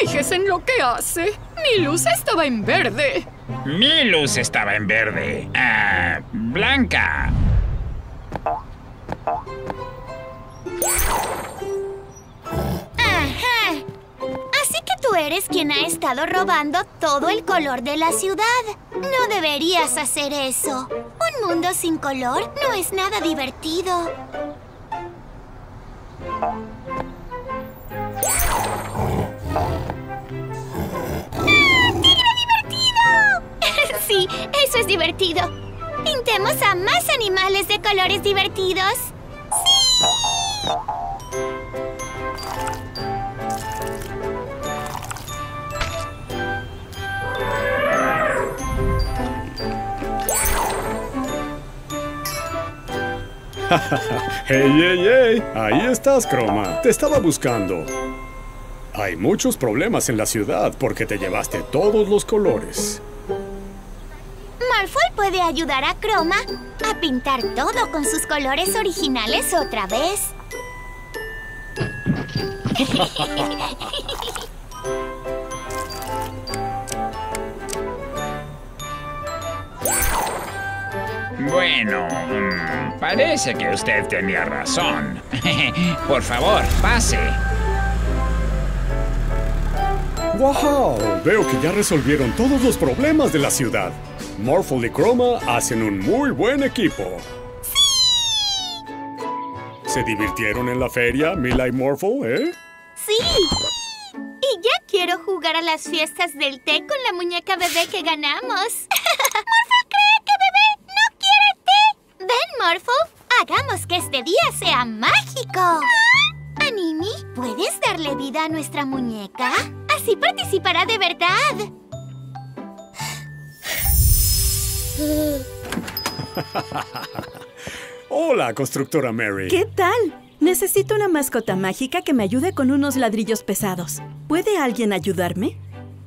Fíjese en lo que hace. Mi luz estaba en verde. Mi luz estaba en verde. Ah, blanca. Eres quien ha estado robando todo el color de la ciudad. No deberías hacer eso. Un mundo sin color no es nada divertido. ¡Ah, tigre divertido! Sí, eso es divertido. Pintemos a más animales de colores divertidos. ¡Sí! ¡Hey, hey, hey! Ahí estás, Croma. Te estaba buscando. Hay muchos problemas en la ciudad porque te llevaste todos los colores. Morphle puede ayudar a Croma a pintar todo con sus colores originales otra vez. Bueno, mmm, parece que usted tenía razón. Por favor, pase. ¡Wow! Veo que ya resolvieron todos los problemas de la ciudad. Morphle y Croma hacen un muy buen equipo. ¡Sí! ¿Se divirtieron en la feria, Mila y Morphle, eh? ¡Sí! Y ya quiero jugar a las fiestas del té con la muñeca bebé que ganamos. Morphle cree que bebé no quiere té. Ven, Morphle, hagamos que este día sea mágico. Animi, ¿puedes darle vida a nuestra muñeca? Así participará de verdad. Hola, constructora Mary. ¿Qué tal? Necesito una mascota mágica que me ayude con unos ladrillos pesados. ¿Puede alguien ayudarme?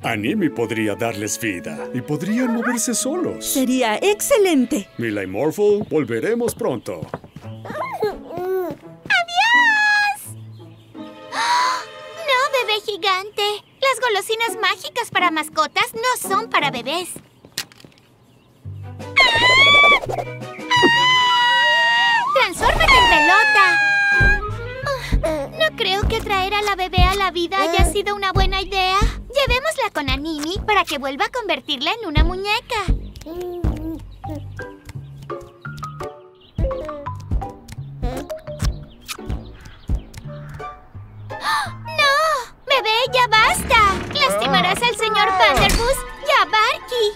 Animi podría darles vida y podrían moverse solos. ¡Sería excelente! Mila y Morphle, volveremos pronto. ¡Adiós! ¡No, bebé gigante! Las golosinas mágicas para mascotas no son para bebés. ¡Transfórmate en pelota! No creo que traer a la bebé a la vida haya sido una buena idea. Llevémosla con Animi para que vuelva a convertirla en una muñeca. ¡No! ¡Bebé, ya basta! ¡Lastimarás al señor Vanderbuss y a Barky!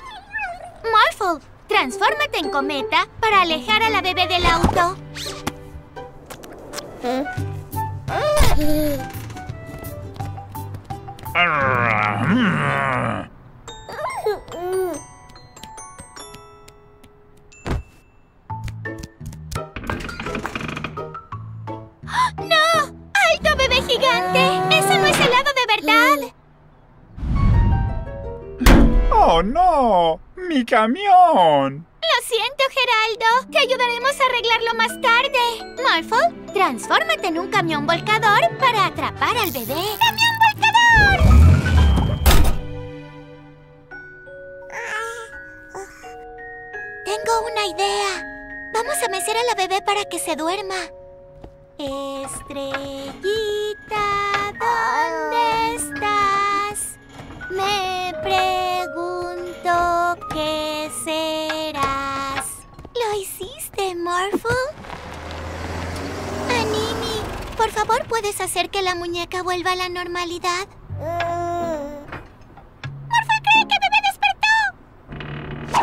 ¡Morphle! Transfórmate en cometa para alejar a la bebé del auto. ¡No! ¡Alto, bebé gigante! ¡Eso no es helado de verdad! ¡Oh, no! ¡Mi camión! Lo siento, Geraldo. Te ayudaremos a arreglarlo más tarde. Morphle, transfórmate en un camión volcador para atrapar al bebé. ¡Camión volcador! Tengo una idea. Vamos a mecer a la bebé para que se duerma. Estrellita, ¿dónde estás? Me pregunto qué serás. ¿Lo hiciste, Morphle? Animi, por favor, ¿puedes hacer que la muñeca vuelva a la normalidad? Morphle cree que bebé despertó.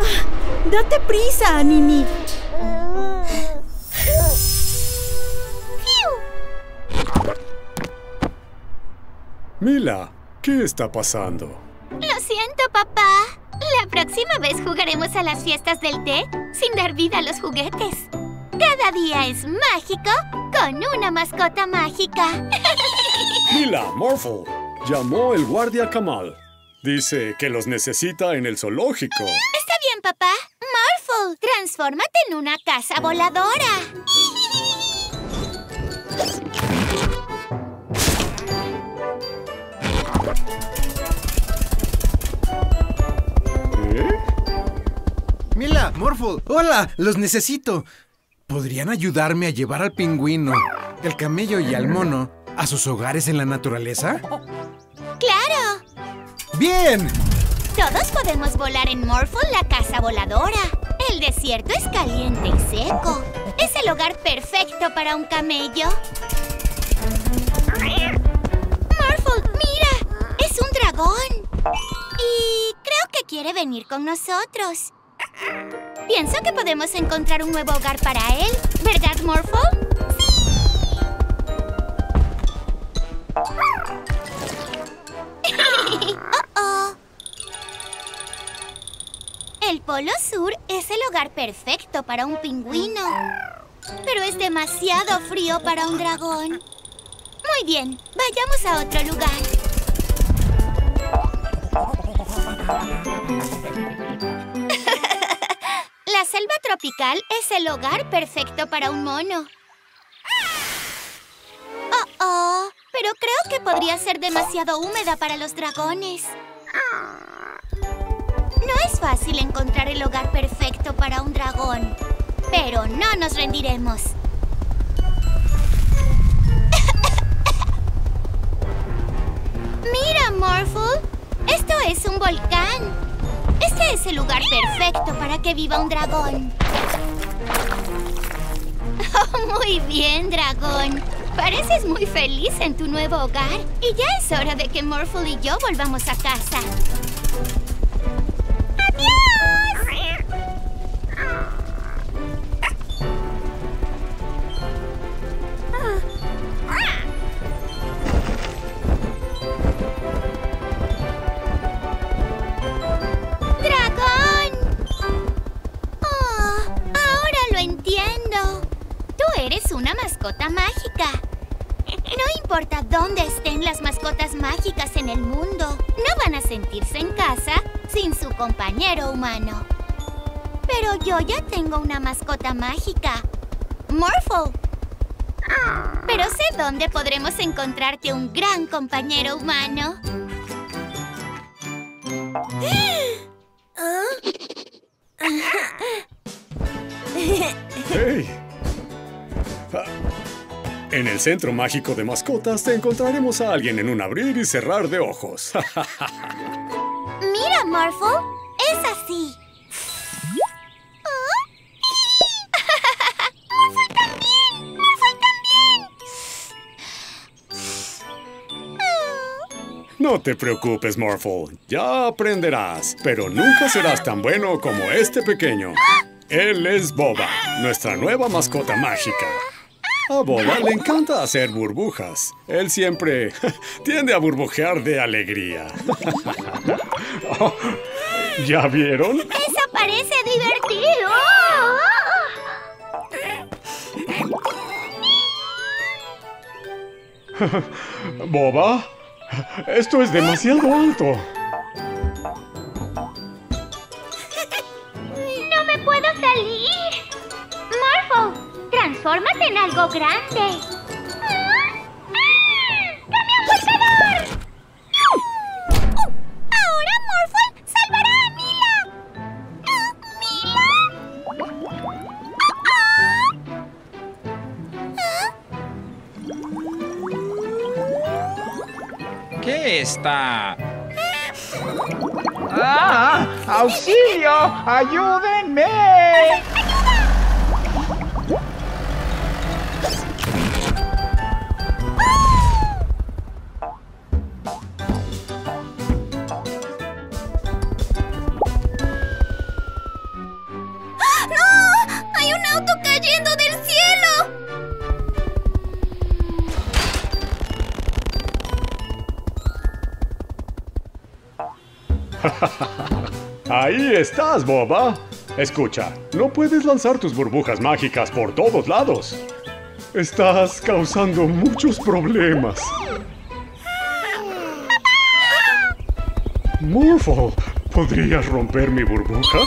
Ah, date prisa, Animi. Mila, ¿qué está pasando? Lo siento, papá. La próxima vez jugaremos a las fiestas del té sin dar vida a los juguetes. Cada día es mágico con una mascota mágica. Mila, Morphle, llamó el guardia Kamal. Dice que los necesita en el zoológico. Está bien, papá. Morphle, transfórmate en una casa voladora. Mila, Morphle, hola, los necesito. ¿Podrían ayudarme a llevar al pingüino, el camello y al mono a sus hogares en la naturaleza? ¡Claro! ¡Bien! Todos podemos volar en Morphle, la casa voladora. El desierto es caliente y seco. Es el hogar perfecto para un camello. Morphle, mira, es un dragón. Y creo que quiere venir con nosotros. Pienso que podemos encontrar un nuevo hogar para él, ¿verdad, Morphle? ¡Sí! ¡Oh, oh! El Polo Sur es el hogar perfecto para un pingüino, pero es demasiado frío para un dragón. Muy bien, vayamos a otro lugar. La selva tropical es el hogar perfecto para un mono. Oh, oh, pero creo que podría ser demasiado húmeda para los dragones. No es fácil encontrar el hogar perfecto para un dragón, pero no nos rendiremos. es un volcán. Este es el lugar perfecto para que viva un dragón. Oh, muy bien, dragón. Pareces muy feliz en tu nuevo hogar. Y ya es hora de que Morphle y yo volvamos a casa. ¿Dónde estén las mascotas mágicas en el mundo? No van a sentirse en casa sin su compañero humano. Pero yo ya tengo una mascota mágica, Morphle. Pero sé dónde podremos encontrarte un gran compañero humano. ¡Hey! En el Centro Mágico de Mascotas te encontraremos a alguien en un abrir y cerrar de ojos. Mira, Morphle, es así. Morphle también, Morphle también. No te preocupes, Morphle, ya aprenderás, pero nunca serás tan bueno como este pequeño. Él es Boba, nuestra nueva mascota mágica. A Boba le encanta hacer burbujas. Él siempre tiende a burbujear de alegría. Oh, ¿ya vieron? ¡Eso parece divertido! ¿Boba? Esto es demasiado alto. ¡No me puedo salir! ¡Morphle! ¡Transfórmate en algo grande! ¡Ah! ¡Ah! ¡Dame un pulsador! ¡Oh! ¡Ahora Morphle salvará a Mila! ¡Oh, Mila! ¿Qué está? ¡Ah! ¡Auxilio! ¡Ayúdenme! ¡Ahí estás, Boba! Escucha, no puedes lanzar tus burbujas mágicas por todos lados. Estás causando muchos problemas. Morphle, ¿podrías romper mi burbuja?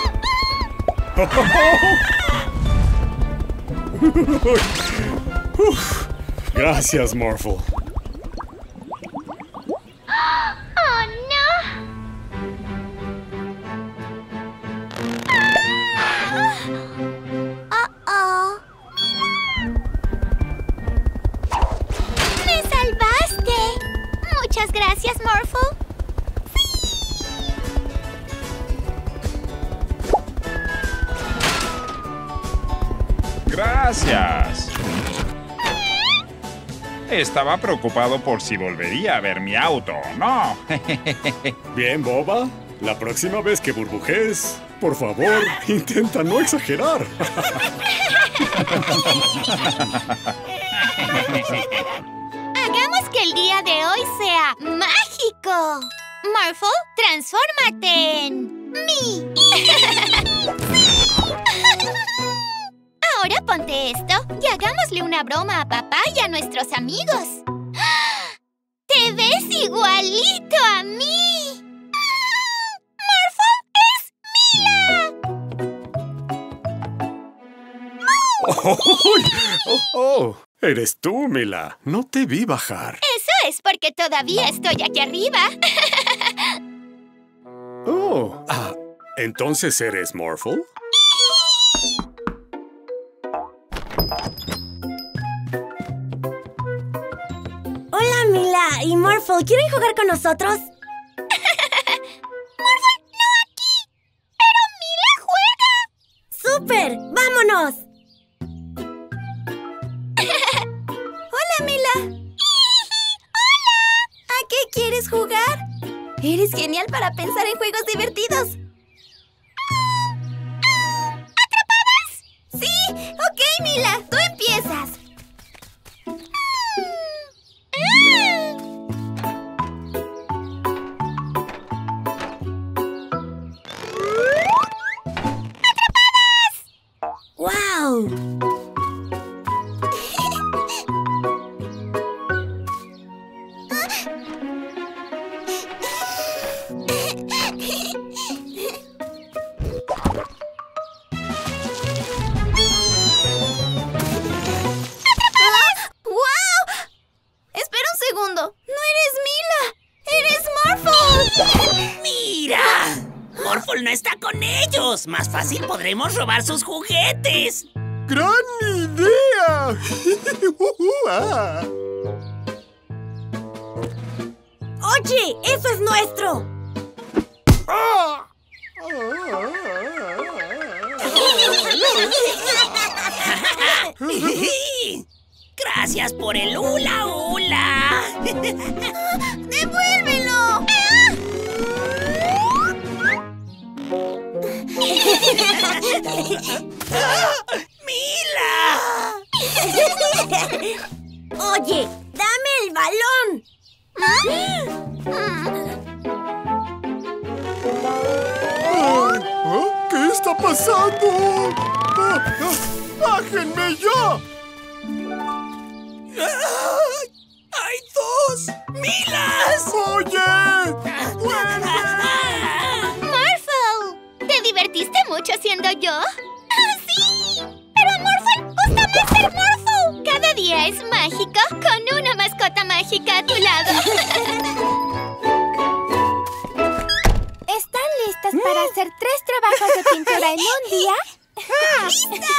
Uf, gracias, Morphle. Estaba preocupado por si volvería a ver mi auto, ¿no? Bien, Boba. La próxima vez que burbujees, por favor, intenta no exagerar. Hagamos que el día de hoy sea mágico. Morphle, transfórmate en mí. Ahora ponte esto y hagámosle una broma a papá y a nuestros amigos. ¡Te ves igualito a mí! ¡Morphle es Mila! Oh, oh, oh. ¡Eres tú, Mila! No te vi bajar. Eso es porque todavía estoy aquí arriba. Oh, ah, ¿entonces eres Morphle? Hola, Mila y Morphle, ¿quieren jugar con nosotros? ¡Súper! ¡Vámonos! ¡Hola, Mila! ¡Hola! ¿A qué quieres jugar? Eres genial para pensar en juegos divertidos. ¿Atrapadas? ¡Sí! ¡Ok, Mila! ¡Tú empiezas! Más fácil podremos robar sus juguetes. ¡Gran idea! ¡Oye! ¡Eso es nuestro! ¡Gracias por el hula hula! ¡Devuélvelo! ¡Mila! Oye, dame el balón. ¿Qué está pasando? ¡Bájenme ya! ¡Hay dos Milas! ¡Oye! ¿Te divertiste mucho siendo yo? ¡Ah, sí! ¡Pero Morphle gusta más ser Morphle! Cada día es mágico con una mascota mágica a tu lado. ¿Están listas ¿Mm? para hacer tres trabajos de pintura en un día? ¡Ah! ¡Lista!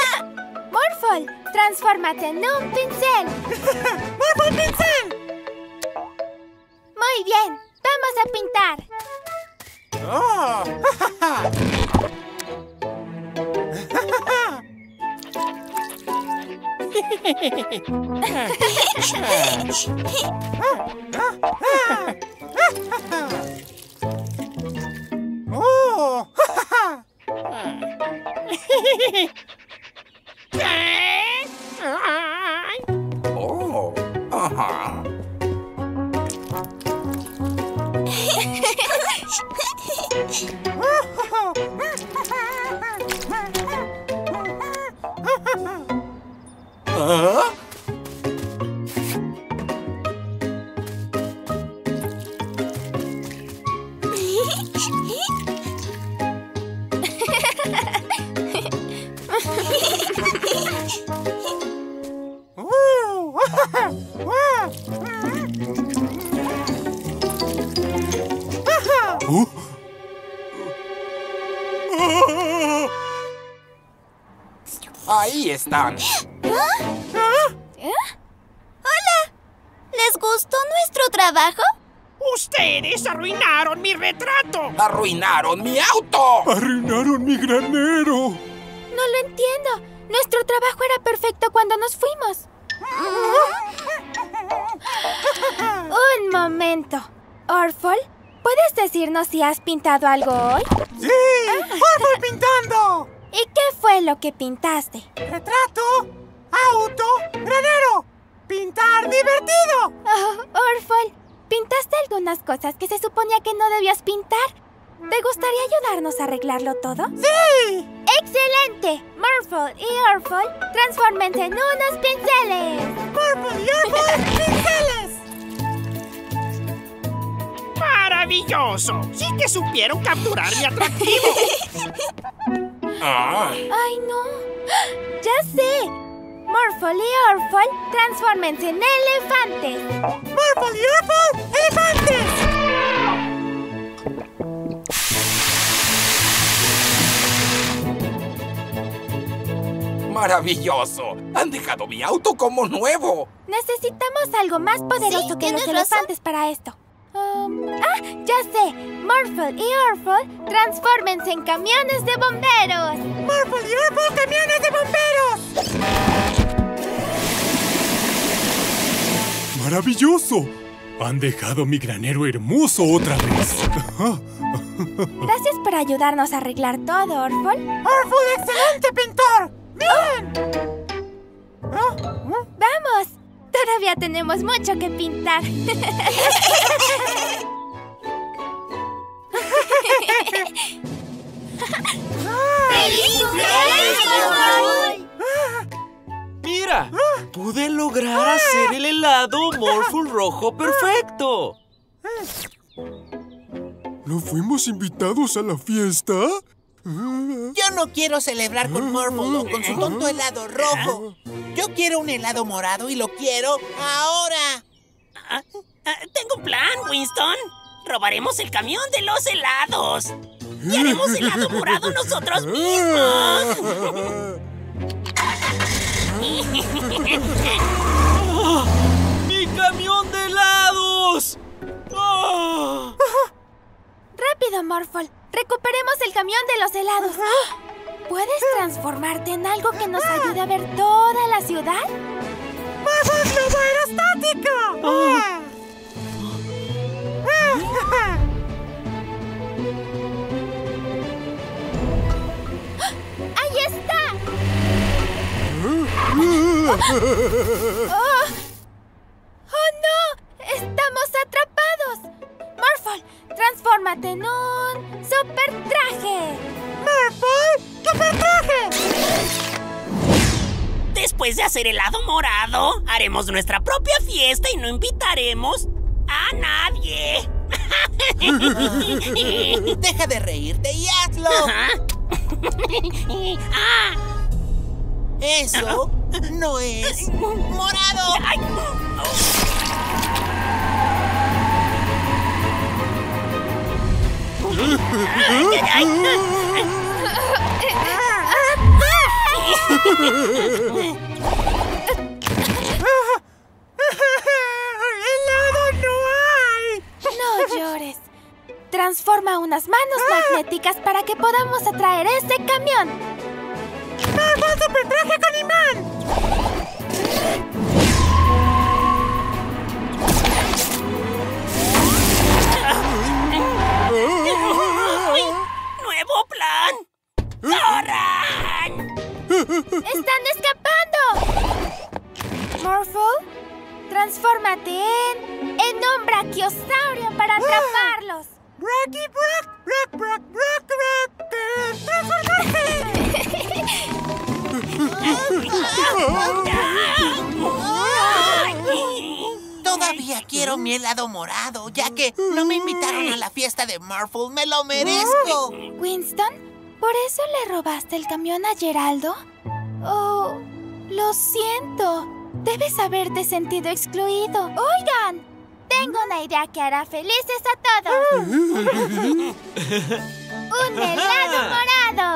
Morphle, transfórmate en un pincel. ¡Morphle, pincel! Muy bien, vamos a pintar. ¡Oh! ¡Ja, oh! ¡Oh! ¡Ajá! ¿Ah? Ahí están. ¿Ah? ¿Eh? ¡Hola! ¿Les gustó nuestro trabajo? ¡Ustedes arruinaron mi retrato! ¡Arruinaron mi auto! ¡Arruinaron mi granero! No lo entiendo. Nuestro trabajo era perfecto cuando nos fuimos. Un momento. Orphle, ¿puedes decirnos si has pintado algo hoy? ¡Sí! ¡Orphle pintando! ¿Y qué fue lo que pintaste? Retrato, auto, granero. ¡Pintar divertido! Oh, Orphle, pintaste algunas cosas que se suponía que no debías pintar. ¿Te gustaría ayudarnos a arreglarlo todo? ¡Sí! ¡Excelente! Morphle y Orphle, transfórmense en unos pinceles. ¡Morphle y Orphle, pinceles! ¡Maravilloso! ¡Sí que supieron capturar mi atractivo! Ah. ¡Ay, no! ¡Ya sé! Morphle y Orphle, transfórmense en elefantes. ¡Morphle y Orphle, elefantes! ¡Maravilloso! Han dejado mi auto como nuevo. Necesitamos algo más poderoso sí, que los elefantes razón. para esto. Um, ¡Ah! ¡Ya sé! Morphle y Orphle, transfórmense en camiones de bomberos. ¡Morphle y Orphle, camiones de bomberos! ¡Maravilloso! Han dejado mi granero hermoso otra vez. Gracias por ayudarnos a arreglar todo, Orphle. ¡Orphle, excelente pintor! ¡Bien! Oh. ¿Ah? ¿Ah? ¡Vamos! Todavía tenemos mucho que pintar. ¡Feliz cumpleaños! ¡Mira! ¡Pude lograr hacer el helado Morphle rojo perfecto! ¿No fuimos invitados a la fiesta? Yo no quiero celebrar con Morphle o con su tonto helado rojo. Yo quiero un helado morado y lo quiero ahora. Ah, ah, tengo un plan, Winston. Robaremos el camión de los helados. Y haremos helado morado nosotros mismos. ¡Oh, mi camión de helados! ¡Oh! Rápido, Morphle. Recuperemos el camión de los helados. ¿Puedes transformarte en algo que nos ayude a ver toda la ciudad? ¡Vamos, globo aerostático! Oh. ¡Ahí está! Oh. ¡Oh, no! ¡Estamos atrapados! Morphle, transfórmate en un super traje. ¡Morphle, super traje! Después de hacer helado morado, haremos nuestra propia fiesta y no invitaremos a nadie. Deja de reírte y hazlo. Ah. Eso no es morado. Ay. ¡Helado no hay! No llores. Transforma unas manos magnéticas para que podamos atraer este camión. ¡Vamos, super traje con imán! ¡Nuevo plan! ¡Corran! ¡Están escapando! Morphle, transfórmate en... en un brachiosaurio para atraparlos. ¡Bracky, brack, brack, brack, brack, brack! ¡Transformate! Todavía quiero mi helado morado, ya que no me invitaron a la fiesta de Morphle. ¡Me lo merezco! Winston, ¿por eso le robaste el camión a Geraldo? Oh, lo siento. Debes haberte sentido excluido. ¡Oigan! Tengo una idea que hará felices a todos. ¡Un helado morado!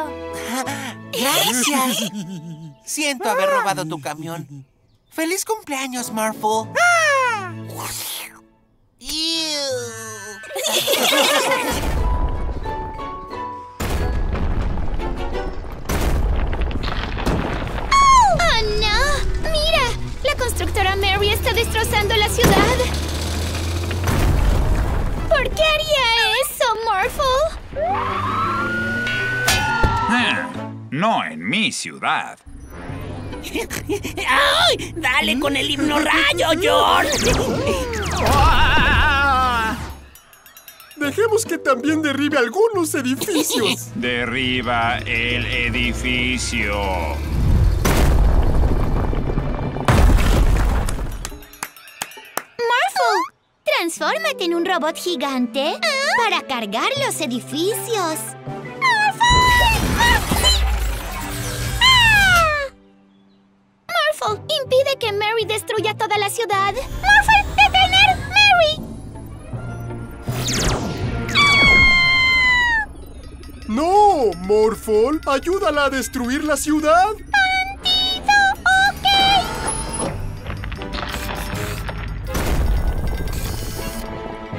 ¡Gracias! Siento haber robado tu camión. ¡Feliz cumpleaños, Morphle! ¡Oh, no! ¡Mira! La constructora Mary está destrozando la ciudad. ¿Por qué haría eso, Morphle? Ah, no en mi ciudad. ¡Ay! ¡Dale con el himno rayo, Jordi! Dejemos que también derribe algunos edificios. Derriba el edificio. Morphle, transfórmate en un robot gigante ¿Ah? para cargar los edificios. Morphle, impide que Mary destruya toda la ciudad. ¡Morphle, detener Mary! ¡Ah! ¡No, Morphle! ¡Ayúdala a destruir la ciudad! ¡Bandido!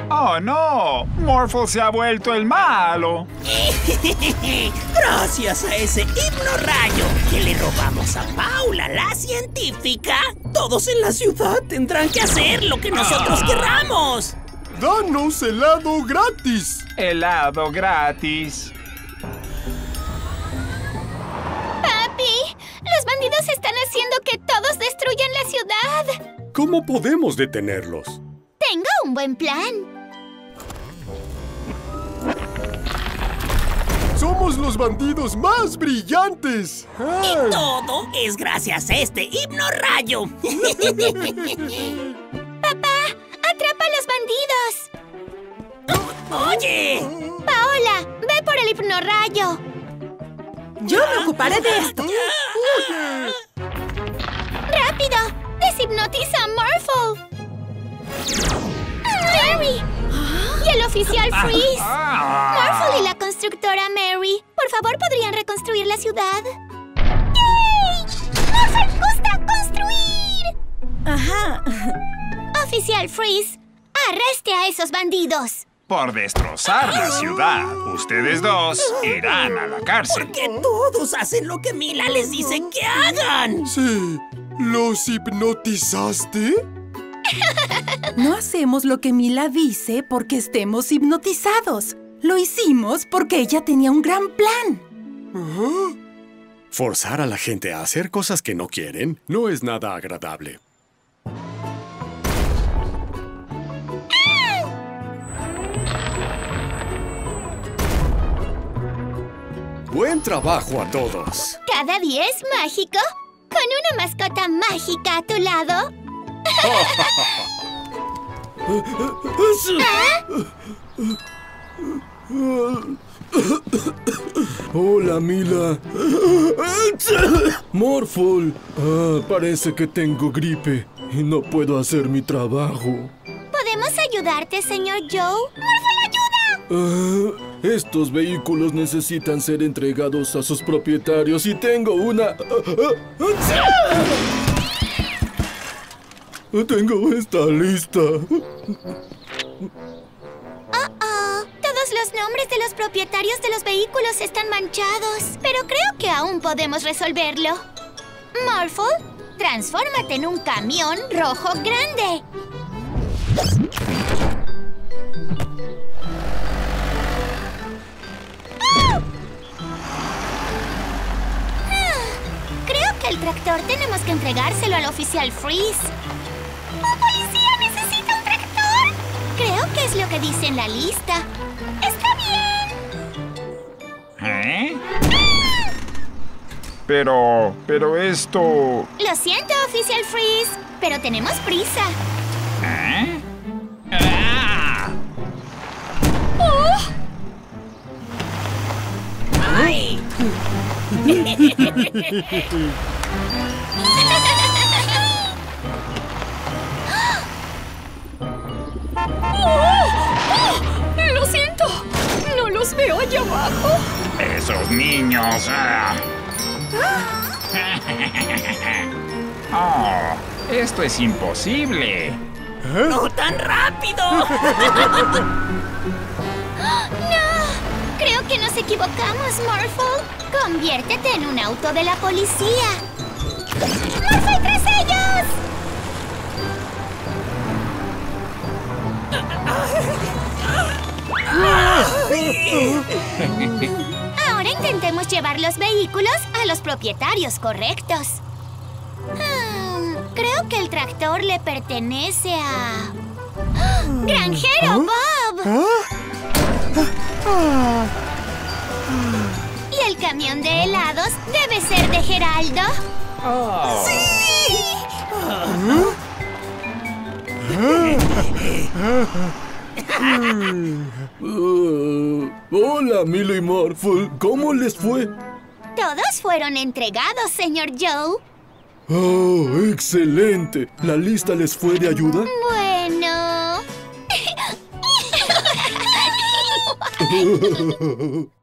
¡Ok! ¡Oh, no! Morphle se ha vuelto el malo. Gracias a ese himno rayo que le robamos a Paula, la científica, todos en la ciudad tendrán que hacer lo que nosotros ah. querramos. ¡Danos helado gratis! ¡Helado gratis! ¡Papi! ¡Los bandidos están haciendo que todos destruyan la ciudad! ¿Cómo podemos detenerlos? ¡Tengo un buen plan! ¡Somos los bandidos más brillantes! Ah. Y todo es gracias a este himno rayo. ¡Papá! ¡Atrapa a los bandidos! ¡Oye! ¡Paola! ¡Ve por el hipnorrayo! ¡Yo me ocuparé de esto! ¡Rápido! ¡Deshipnotiza a Morphle! ¡Mary! ¡Y el oficial Freeze! ¡Morphle y la constructora Mary! Por favor, ¿podrían reconstruir la ciudad? ¡Yay! ¡Morphle gusta construir! ¡Ajá! Oficial Freeze, arreste a esos bandidos. Por destrozar la ciudad, ustedes dos irán a la cárcel. Porque todos hacen lo que Mila les dice que hagan. Sí, ¿los hipnotizaste? No hacemos lo que Mila dice porque estemos hipnotizados. Lo hicimos porque ella tenía un gran plan. ¿Ah? Forzar a la gente a hacer cosas que no quieren no es nada agradable. ¡Buen trabajo a todos! ¿Cada día es mágico? ¿Con una mascota mágica a tu lado? ¿Ah? Hola, Mila. Morphle. Ah, parece que tengo gripe y no puedo hacer mi trabajo. ¿Podemos ayudarte, señor Joe? Uh, estos vehículos necesitan ser entregados a sus propietarios y tengo una... Uh, uh, uh, uh, tengo esta lista. Oh-oh. Todos los nombres de los propietarios de los vehículos están manchados, pero creo que aún podemos resolverlo. Morphle, transfórmate en un camión rojo grande. El tractor tenemos que entregárselo al oficial Freeze. ¡Oh, policía! ¡Necesita un tractor! Creo que es lo que dice en la lista. ¡Está bien! ¿Eh? ¡Ah! Pero... pero esto... Lo siento, oficial Freeze, pero tenemos prisa. ¿Eh? ¡Ah! ¡Oh! ¡Ay! ¡Lo siento! ¡No los veo allá abajo! ¡Esos niños! ¡Oh! ¡Esto es imposible! ¿Eh? ¡No tan rápido! ¡No! Creo que nos equivocamos, Morphle. Conviértete en un auto de la policía. ¡Morphle tras ellos! Ahora intentemos llevar los vehículos a los propietarios correctos. Hmm, creo que el tractor le pertenece a... ¡Oh! ¡Granjero Bob! Y el camión de helados debe ser de Geraldo. Oh. ¡Sí! ¿Ah? uh, hola, Milo y Morphle. ¿Cómo les fue? Todos fueron entregados, señor Joe. ¡Oh, excelente! ¿La lista les fue de ayuda? Bueno...